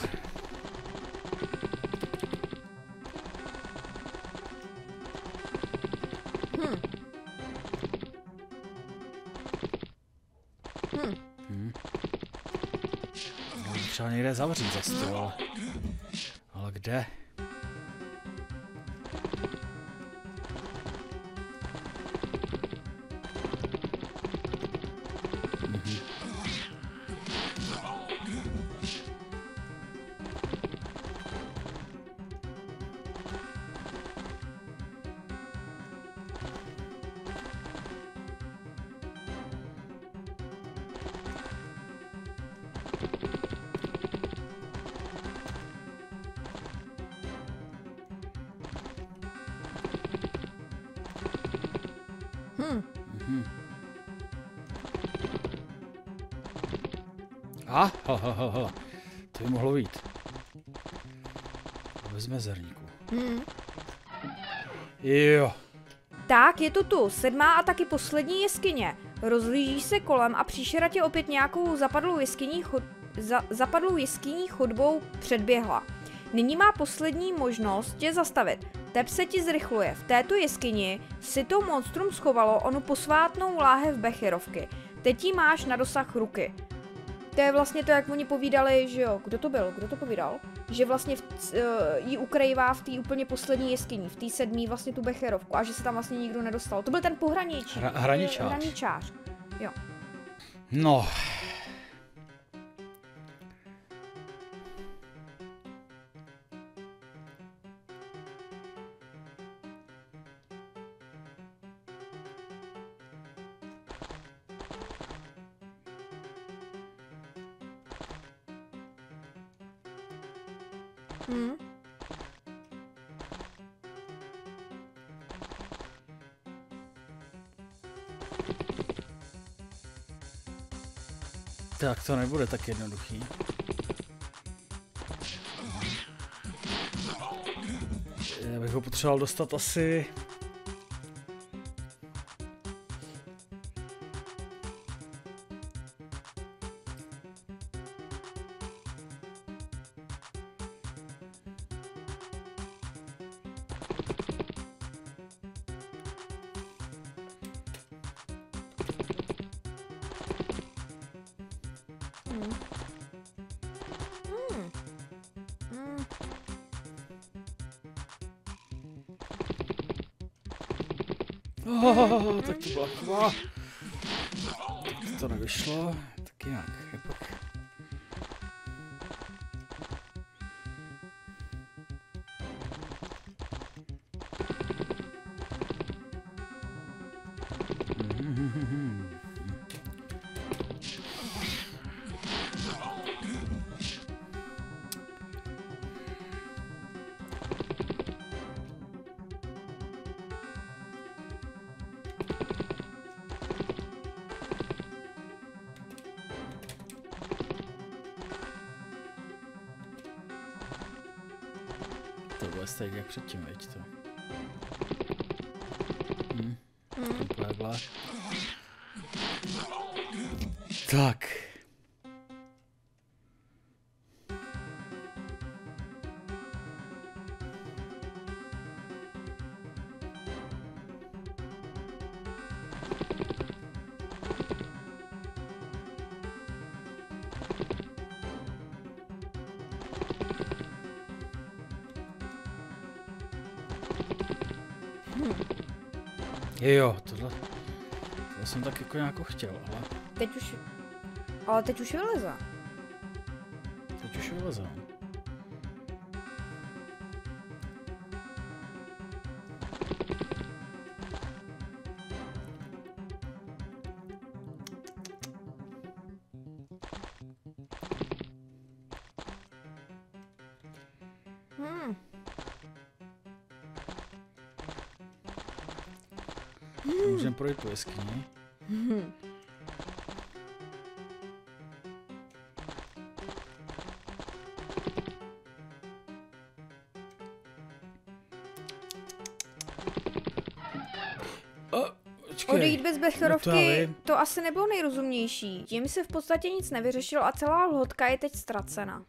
Někde zavřít zase to, ale... ale kde? Mhm. Ah, ha, ha, ha, ha. To by mohlo být. Bez mezerníku. Hmm. Jo. Tak, je to tu. Sedmá a taky poslední jeskyně. Rozhlížíš se kolem a příšera tě opět nějakou zapadlou jeskyní, chod... za... zapadlou jeskyní chodbou předběhla. Nyní má poslední možnost tě zastavit. Tep se ti zrychluje. V této jeskyni si to monstrum schovalo onu posvátnou láhev Becherovky. Teď ji máš na dosah ruky. To je vlastně to, jak oni povídali, že jo, kdo to byl, kdo to povídal, že vlastně v, uh, ji ukrývá v té úplně poslední jeskyni, v té sedmý vlastně tu Becherovku a že se tam vlastně nikdo nedostal. To byl ten pohraničí. Hra, hraničář. Hraničář, jo. No. Hmm. Tak to nebude tak jednoduchý. Já bych bych ho potřeboval dostat asi... Oh, tak to byla kva. To nevyšlo, tak nějak. Tohle je jak předtím, veď to. Hm. Hmm. Tak. Jo, tohle, tohle jsem tak jako nějakou chtěl, ale... Teď už... Ale teď už vyleze. Teď už vyleze. Můžeme projít po jeskyni. Hmm. Odejít bez becherovky, no to, to asi nebylo nejrozumnější. Tím se v podstatě nic nevyřešilo a celá lhotka je teď ztracena.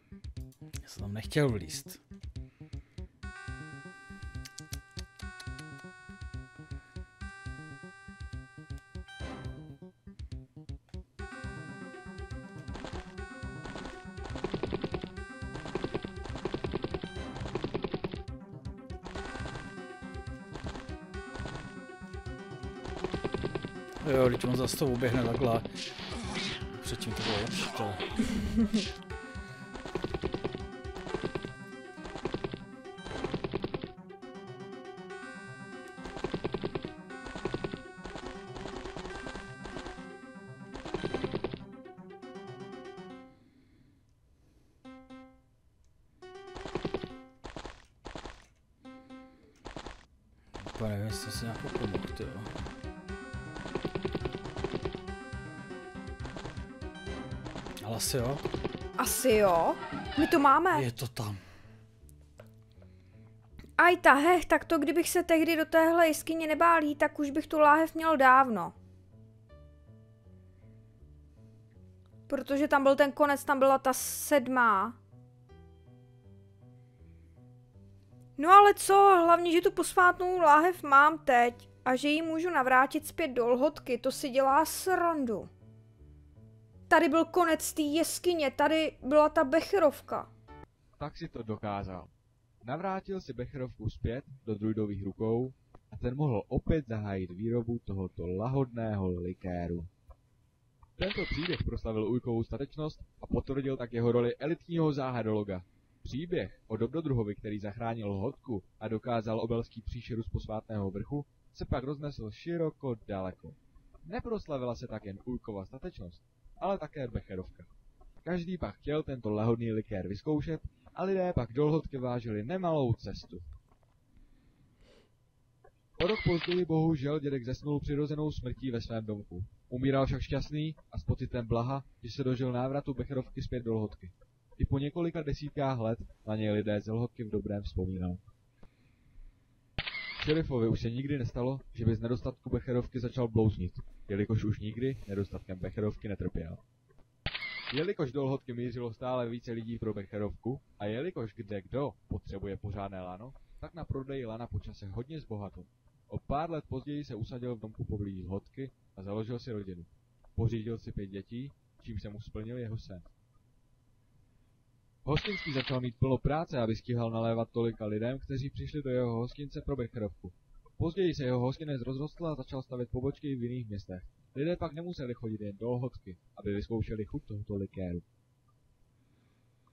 Já jsem tam nechtěl vlíst. Jo, teď on zase to uběhne takhle. Předtím to bylo lepší. Úplně nevím, jestli jsem si nějakou pomohl, jo. Ale asi jo. Asi jo. My to máme. Je to tam. Aj ta hech, tak to kdybych se tehdy do téhle jeskyně nebálí, tak už bych tu láhev měl dávno. Protože tam byl ten konec, tam byla ta sedmá. No ale co, hlavně, že tu posvátnou láhev mám teď a že ji můžu navrátit zpět do lhotky, to si dělá srandu. Tady byl konec té jeskyně, tady byla ta becherovka. Tak si to dokázal. Navrátil si becherovku zpět do druidových rukou a ten mohl opět zahájit výrobu tohoto lahodného likéru. Tento příběh proslavil Ujkovou statečnost a potvrdil tak jeho roli elitního záhadologa. Příběh o Dobrodruhovi, který zachránil lhotku a dokázal obelský příšeru z posvátného vrchu, se pak roznesl široko daleko. Neproslavila se tak jen Ujkova statečnost, ale také becherovka. Každý pak chtěl tento lahodný likér vyzkoušet a lidé pak do lhotky vážili nemalou cestu. O rok později bohužel dědek zesnul přirozenou smrtí ve svém domku. Umíral však šťastný a s pocitem blaha, že se dožil návratu becherovky zpět do lhotky. I po několika desítkách let na něj lidé z lhotky v dobrém vzpomínali. Šerifovi už se nikdy nestalo, že by z nedostatku becherovky začal blouznit, jelikož už nikdy nedostatkem becherovky netrpěl. Jelikož do Lhotky mířilo stále více lidí pro becherovku a jelikož kde kdo potřebuje pořádné lano, tak na prodeji lana po čase hodně zbohatl. O pár let později se usadil v domku poblíž Lhotky a založil si rodinu. Pořídil si pět dětí, čím se mu splnil jeho sen. Hostinský začal mít plno práce, aby stíhal nalévat tolika lidem, kteří přišli do jeho hostince pro becherovku. Později se jeho hostinec rozrostl a začal stavět pobočky v jiných městech. Lidé pak nemuseli chodit jen do Lhotky, aby vyzkoušeli chuť tohoto likéru.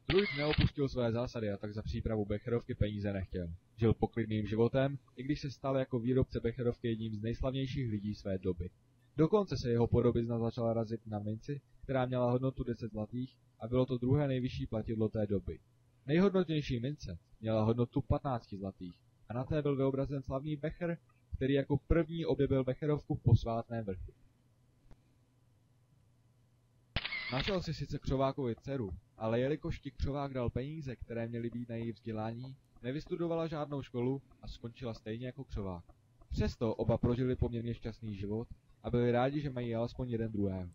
Druid neopustil své zásady a tak za přípravu becherovky peníze nechtěl. Žil poklidným životem, i když se stal jako výrobce becherovky jedním z nejslavnějších lidí své doby. Dokonce se jeho podobizna začala razit na minci, která měla hodnotu deset zlatých a bylo to druhé nejvyšší platidlo té doby. Nejhodnotnější mince měla hodnotu patnáct zlatých a na té byl vyobrazen slavný becher, který jako první objevil becherovku v posvátném vrchu. Našel si sice Křovákovi dceru, ale jelikož ti Křovák dal peníze, které měly být na její vzdělání, nevystudovala žádnou školu a skončila stejně jako Křovák. Přesto oba prožili poměrně šťastný život a byli rádi, že mají alespoň jeden druhého.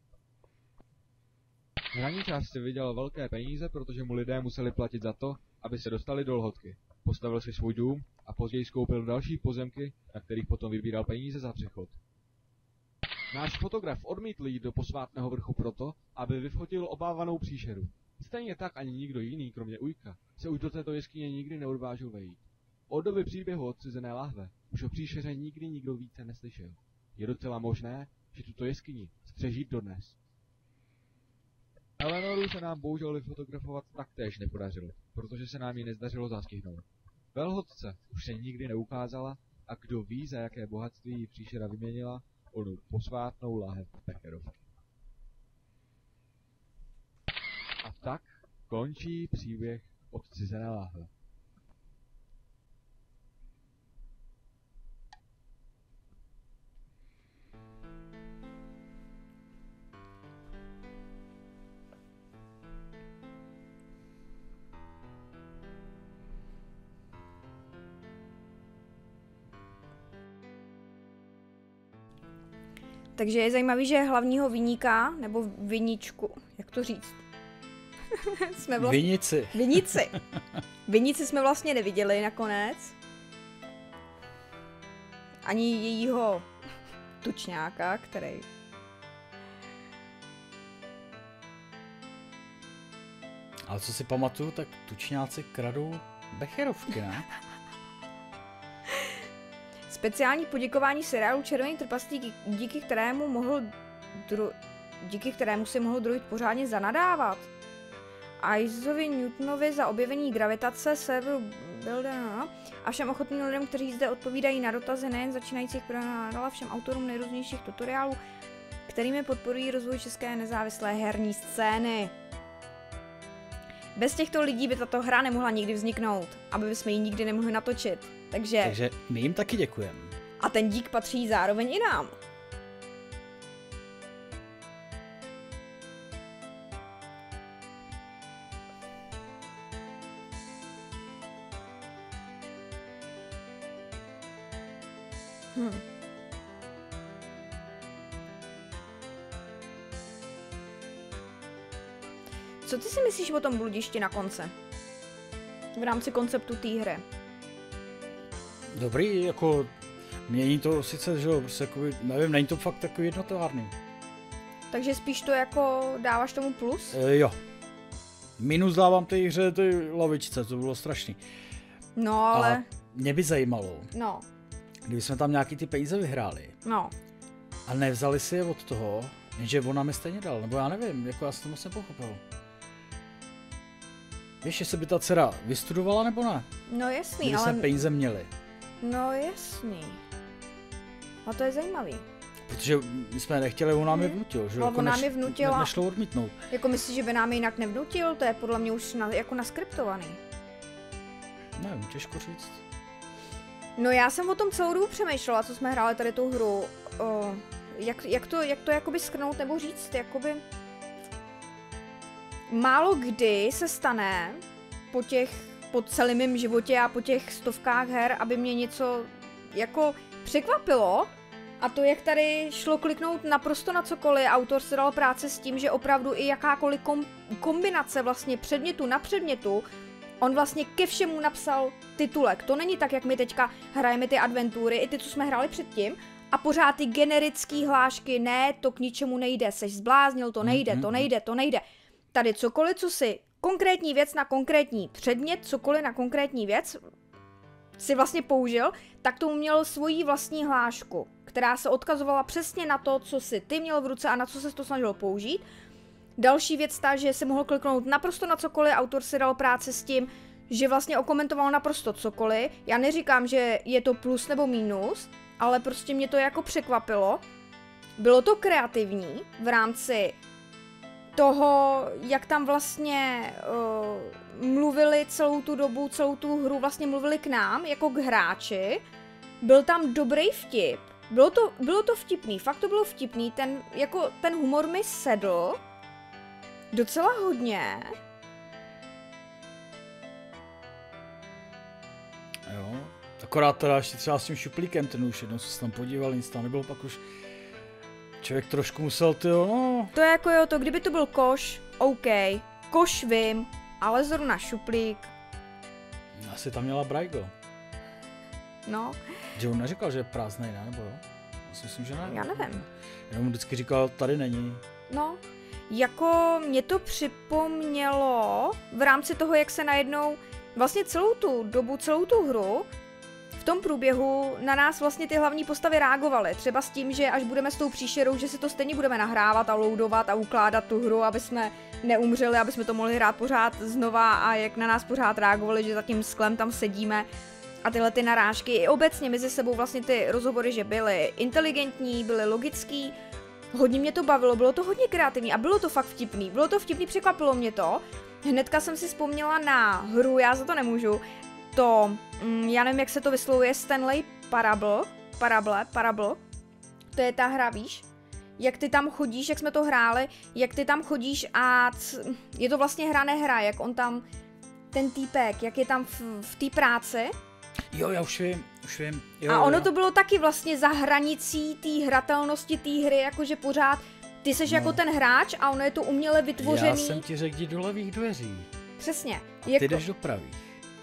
Hraničář si vydělal velké peníze, protože mu lidé museli platit za to, aby se dostali do Lhotky. Postavil si svůj dům a později skoupil další pozemky, na kterých potom vybíral peníze za přechod. Náš fotograf odmítl jít do posvátného vrchu proto, aby vyfotil obávanou příšeru. Stejně tak ani nikdo jiný, kromě Ujka, se už do této jeskyně nikdy neodvážil vejít. Od doby příběhu Odcizené láhve už o příšeře nikdy nikdo více neslyšel. Je docela možné, že tuto jeskyni střeží dodnes. Elenoru se nám bohužel vyfotografovat taktéž nepodařilo, protože se nám ji nezdařilo zastihnout. Ve Lhotce už se nikdy neukázala a kdo ví, za jaké bohatství ji příšera vyměnila, onu posvátnou láhev becherovky. A tak končí příběh Odcizené láhve. Takže je zajímavý, že hlavního viníka, nebo viničku, jak to říct? jsme vlastně... Vinici. Vinici. Vinici jsme vlastně neviděli nakonec. Ani jejího tučňáka, který... Ale co si pamatuju, tak tučňáci kradou becherovky, ne? Speciální poděkování seriálu Červený trpaslík, díky kterému mohl dru... díky kterému si mohl druid pořádně zanadávat. Isaacovi Newtonovi za objevení gravitace severu Bildena a všem ochotným lidem, kteří zde odpovídají na dotazy nejen začínajících pronádala všem autorům nejrůznějších tutoriálů, kterými podporují rozvoj české nezávislé herní scény. Bez těchto lidí by tato hra nemohla nikdy vzniknout, aby bychom ji nikdy nemohli natočit. Takže, Takže my jim taky děkujeme. A ten dík patří zároveň i nám. Hm. Co ty si myslíš o tom bludišti na konce? V rámci konceptu té hry. Dobrý, jako mění to sice, že jo, prostě jako, nevím, není to fakt takový jednotvárný. Takže spíš to jako dáváš tomu plus? E, jo. Minus dávám té hře, ty lavičce, to bylo strašný. No ale... A mě by zajímalo, no. Kdyby jsme tam nějaký ty peníze vyhráli. No. A nevzali si je od toho, že ona mi stejně dal, nebo já nevím, jako já jsem to moc nepochopil. Víš, jestli by ta dcera vystudovala nebo ne? No jasný, kdyby ale... jsme peníze měli. No jasný. A to je zajímavý. Protože my jsme nechtěli, on nám je vnutil, že? Ale jako on nám je vnutil a... nešlo odmítnout. Jako myslíš, že by nám jinak nevnutil? To je podle mě už na, jako naskriptovaný. Nevím, těžko říct. No já jsem o tom celou dobu přemýšlela, co jsme hráli tady tu hru. O, jak, jak to, jak to jakoby skrnout nebo říct, jakoby... Málo kdy se stane po těch... po celém mém životě a po těch stovkách her, aby mě něco jako překvapilo, a to, jak tady šlo kliknout naprosto na cokoliv, autor se dal práce s tím, že opravdu i jakákoliv kom kombinace vlastně předmětu na předmětu, on vlastně ke všemu napsal titulek. To není tak, jak my teďka hrajeme ty adventury, i ty, co jsme hráli předtím, a pořád ty generické hlášky, ne, to k ničemu nejde, seš zbláznil, to nejde, to nejde, to nejde. Tady cokoliv, co si, konkrétní věc na konkrétní předmět, cokoliv na konkrétní věc, si vlastně použil, tak tomu měl svoji vlastní hlášku, která se odkazovala přesně na to, co si ty měl v ruce a na co se to snažil použít. Další věc ta, že si mohl kliknout naprosto na cokoliv, autor si dal práci s tím, že vlastně okomentoval naprosto cokoliv. Já neříkám, že je to plus nebo mínus, ale prostě mě to jako překvapilo. Bylo to kreativní v rámci toho, jak tam vlastně uh, mluvili celou tu dobu, celou tu hru, vlastně mluvili k nám, jako k hráči. Byl tam dobrý vtip. Bylo to, bylo to vtipný, fakt to bylo vtipný, ten, jako, ten humor mi sedl docela hodně. Jo, akorát teda ještě třeba s tím šuplíkem, ten už jednou se tam podíval, nic tam nebylo, pak už člověk trošku musel, tyjo, no. To je jako jo, to kdyby to byl koš, OK, koš vím, ale zrovna šuplík. Asi tam měla brajgo. No. Že on neříkal, že je prázdnej, ne? Nebo jo? Já si myslím, že ne. Já nevím. Jenom vždycky říkal, tady není. No, jako mě to připomnělo v rámci toho, jak se najednou vlastně celou tu dobu, celou tu hru v tom průběhu na nás vlastně ty hlavní postavy reagovaly. Třeba s tím, že až budeme s tou příšerou, že si to stejně budeme nahrávat a loadovat a ukládat tu hru, aby jsme neumřeli, aby jsme to mohli hrát pořád znova, a jak na nás pořád reagovali, že za tím sklem tam sedíme. A tyhle ty narážky i obecně mezi sebou vlastně ty rozhovory, že byly inteligentní, byly logický, hodně mě to bavilo, bylo to hodně kreativní a bylo to fakt vtipný, bylo to vtipný, překvapilo mě to. Hnedka jsem si vzpomněla na hru, já za to nemůžu, to, mm, já nevím, jak se to vyslovuje, Stanley Parable, Parable, Parable, to je ta hra, víš? Jak ty tam chodíš, jak jsme to hráli, jak ty tam chodíš a je to vlastně hra, nehra, jak on tam, ten týpek, jak je tam v, v té práci. Jo, já už vím, už vím. Jo, a ono jo. To bylo taky vlastně za hranicí té hratelnosti té hry, jakože pořád ty seš no. Jako ten hráč a ono je to uměle vytvořený. Já jsem ti řekl, jdi do levých dveří. Přesně. A jak ty jdeš to... do pravých.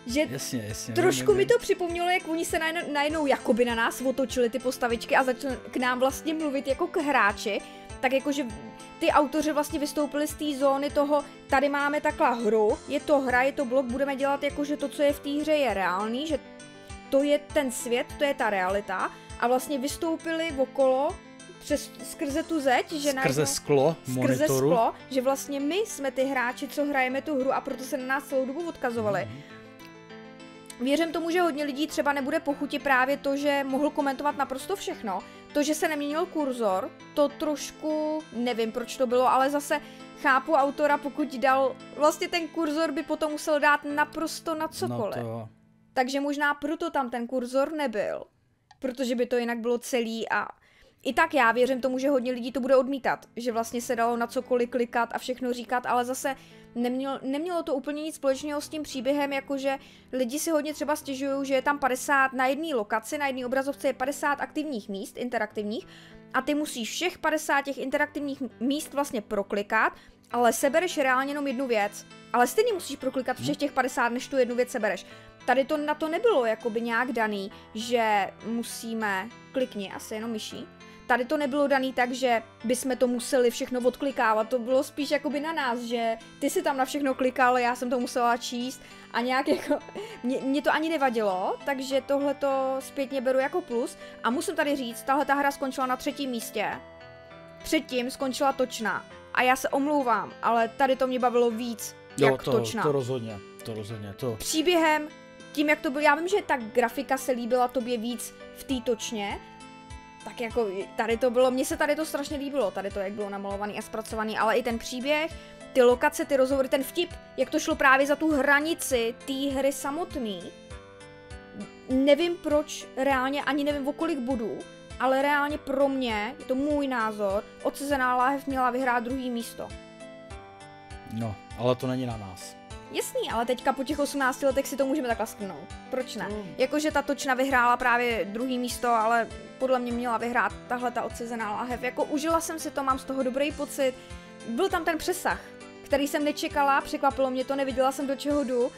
Že jasně, jasně. Trošku mi to připomnělo, jak oni se najednou, najednou jakoby na nás otočili ty postavičky a začali k nám vlastně mluvit jako k hráči. Tak jakože ty autoři vlastně vystoupili z té zóny toho, tady máme takhle hru, je to hra, je to blok, budeme dělat jakože to, co je v té hře, je reálný, že to je ten svět, to je ta realita, a vlastně vystoupili okolo přes, skrze tu zeď, že skrze, sklo, skrze sklo, že vlastně my jsme ty hráči, co hrajeme tu hru, a proto se na nás celou dobu odkazovali. Věřím tomu, že hodně lidí třeba nebude pochutí právě to, že mohl komentovat naprosto všechno, to, že se neměnil kurzor, to trošku nevím, proč to bylo, ale zase chápu autora, pokud dal, vlastně ten kurzor by potom musel dát naprosto na cokoliv. No to... Takže možná proto tam ten kurzor nebyl, protože by to jinak bylo celý, a i tak já věřím tomu, že hodně lidí to bude odmítat, že vlastně se dalo na cokoliv klikat a všechno říkat, ale zase nemělo, nemělo to úplně nic společného s tím příběhem, jakože lidi si hodně třeba stěžují, že je tam padesát na jedné lokaci, na jedné obrazovce je padesát aktivních míst, interaktivních, a ty musíš všech padesát těch interaktivních míst vlastně proklikat, ale sebereš reálně jenom jednu věc, ale stejně musíš proklikat všech těch padesát, než tu jednu věc sebereš. Tady to na to nebylo jakoby nějak daný, že musíme, klikni, asi jenom myší. Tady to nebylo daný tak, že bychom to museli všechno odklikávat, to bylo spíš jakoby na nás, že ty si tam na všechno klikal, já jsem to musela číst a nějak jako, mě, mě to ani nevadilo, takže tohleto zpětně beru jako plus. A musím tady říct, tahle ta hra skončila na třetím místě, předtím skončila Točná a já se omlouvám, ale tady to mě bavilo víc, jo, jak to, Točná. to rozhodně, to rozhodně, to. Příběhem, tím jak to bylo, já vím, že ta grafika se líbila tobě víc v té Točně, tak jako tady to bylo, mně se tady to strašně líbilo, tady to, jak bylo namalovaný a zpracovaný, ale i ten příběh, ty lokace, ty rozhovory, ten vtip, jak to šlo právě za tu hranici té hry samotný. Nevím proč, reálně ani nevím, o kolik bodů, ale reálně pro mě, je to můj názor, Odcizená láhev měla vyhrát druhý místo. No, ale to není na nás. Jasný, ale teďka po těch osmnácti letech si to můžeme takhle sknout. Proč ne? Mm. Jakože ta Točna vyhrála právě druhý místo, ale podle mě měla vyhrát tahle ta Odcizená láhev. Jako užila jsem si to, mám z toho dobrý pocit. Byl tam ten přesah, který jsem nečekala, překvapilo mě to, neviděla jsem, do čeho jdu.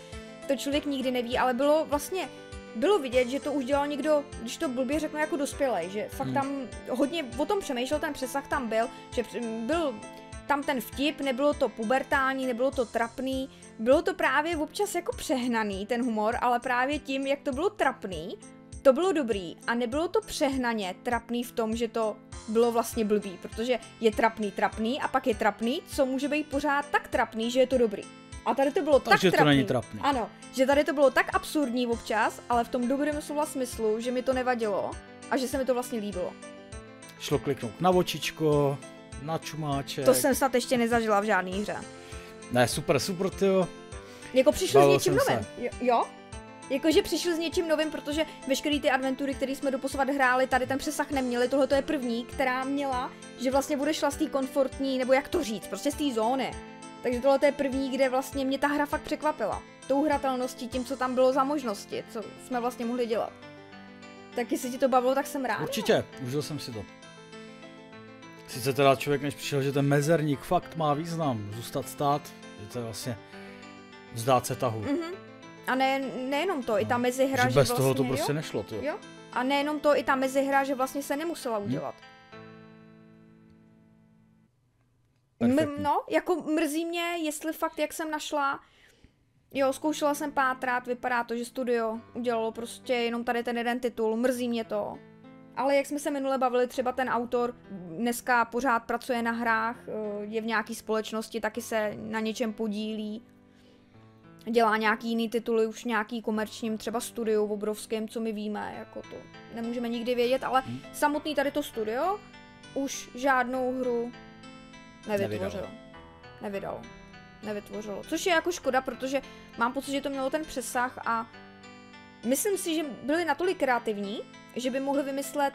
To člověk nikdy neví, ale bylo vlastně, bylo vidět, že to už dělal někdo, když to blbě řeknu, jako dospělej, že fakt mm. tam hodně o tom přemýšlel, ten přesah tam byl, že byl tam ten vtip, nebylo to pubertální, nebylo to trapný, bylo to právě občas jako přehnaný ten humor, ale právě tím, jak to bylo trapný, to bylo dobrý a nebylo to přehnaně trapný v tom, že to bylo vlastně blbý, protože je trapný, trapný a pak je trapný, co může být pořád tak trapný, že je to dobrý. A tady to bylo tak, tak že trapný. To není trapný. Ano, že tady to bylo tak absurdní občas, ale v tom dobrém slova smyslu, že mi to nevadilo a že se mi to vlastně líbilo. Šlo kliknout na očičko, na čumáček. To jsem snad ještě nezažila v žádný hře. Ne, super, super, tyjo. Jako přišlo s něčím novým, jo? jo? Jakože přišel s něčím novým, protože veškeré ty adventury, které jsme doposud hráli, tady ten přesah neměli, tohle to je první, která měla, že vlastně bude šla z té komfortní, nebo jak to říct, prostě z té zóny. Takže tohle je první, kde vlastně mě ta hra fakt překvapila. Tou hratelností, tím, co tam bylo za možnosti, co jsme vlastně mohli dělat. Tak jestli ti to bavilo, tak jsem rád. Určitě, užil jsem si to. Sice teda člověk, než přišel, že ten mezerník fakt má význam, zůstat stát, že to je vlastně vzdát se tahu. Mm-hmm. A ne, nejenom to, i ta mezihra, že, že bez vlastně, toho to prostě jo? nešlo, tyjo. Jo. A nejenom to, i ta mezihra, že vlastně se nemusela udělat. Hmm. No, jako mrzí mě, jestli fakt, jak jsem našla, jo, zkoušela jsem pátrat, vypadá to, že studio udělalo prostě jenom tady ten jeden titul, mrzí mě to. Ale jak jsme se minule bavili, třeba ten autor dneska pořád pracuje na hrách, je v nějaký společnosti, taky se na něčem podílí. Dělá nějaký jiný tituly, už nějaký komerčním třeba studiu obrovském, co my víme, jako to nemůžeme nikdy vědět, ale hmm. samotný tady to studio už žádnou hru nevytvořilo. Nevydalo. Nevytvořilo. Což je jako škoda, protože mám pocit, že to mělo ten přesah a myslím si, že byli natolik kreativní, že by mohli vymyslet,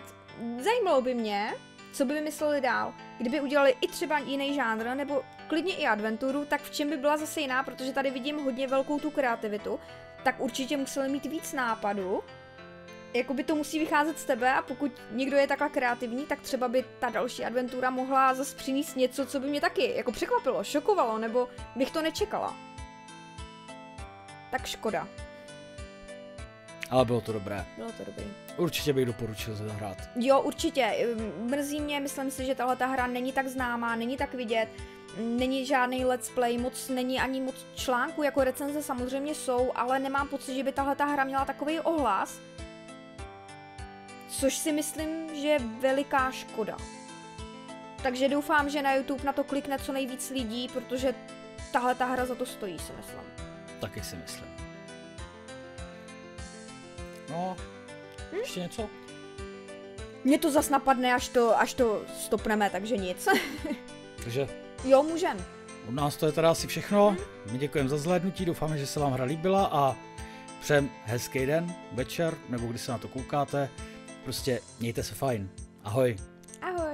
zajímalo by mě, co by vymysleli dál, kdyby udělali i třeba jiný žánr, nebo klidně i adventuru, tak v čem by byla zase jiná, protože tady vidím hodně velkou tu kreativitu, tak určitě museli mít víc nápadů, jakoby to musí vycházet z tebe a pokud někdo je takhle kreativní, tak třeba by ta další adventura mohla zase přinést něco, co by mě taky jako překvapilo, šokovalo, nebo bych to nečekala. Tak škoda. Ale bylo to dobré. Bylo to dobré. Určitě bych doporučil zahrát. Jo, určitě. Mrzí mě, myslím si, že tahle ta hra není tak známá, není tak vidět, není žádný let's play, moc není ani moc článků, jako recenze samozřejmě jsou, ale nemám pocit, že by tahle ta hra měla takový ohlas, což si myslím, že je veliká škoda. Takže doufám, že na YouTube na to klikne co nejvíc lidí, protože tahle ta hra za to stojí, si myslím. Taky si myslím. No, hm? ještě něco? Mně to zas napadne, až to, až to stopneme, takže nic. Takže? Jo, můžem. Od nás to je teda asi všechno. Hm? My děkujeme za zhlédnutí, doufáme, že se vám hra líbila a přejem hezký den, večer, nebo když se na to koukáte. Prostě mějte se fajn. Ahoj. Ahoj.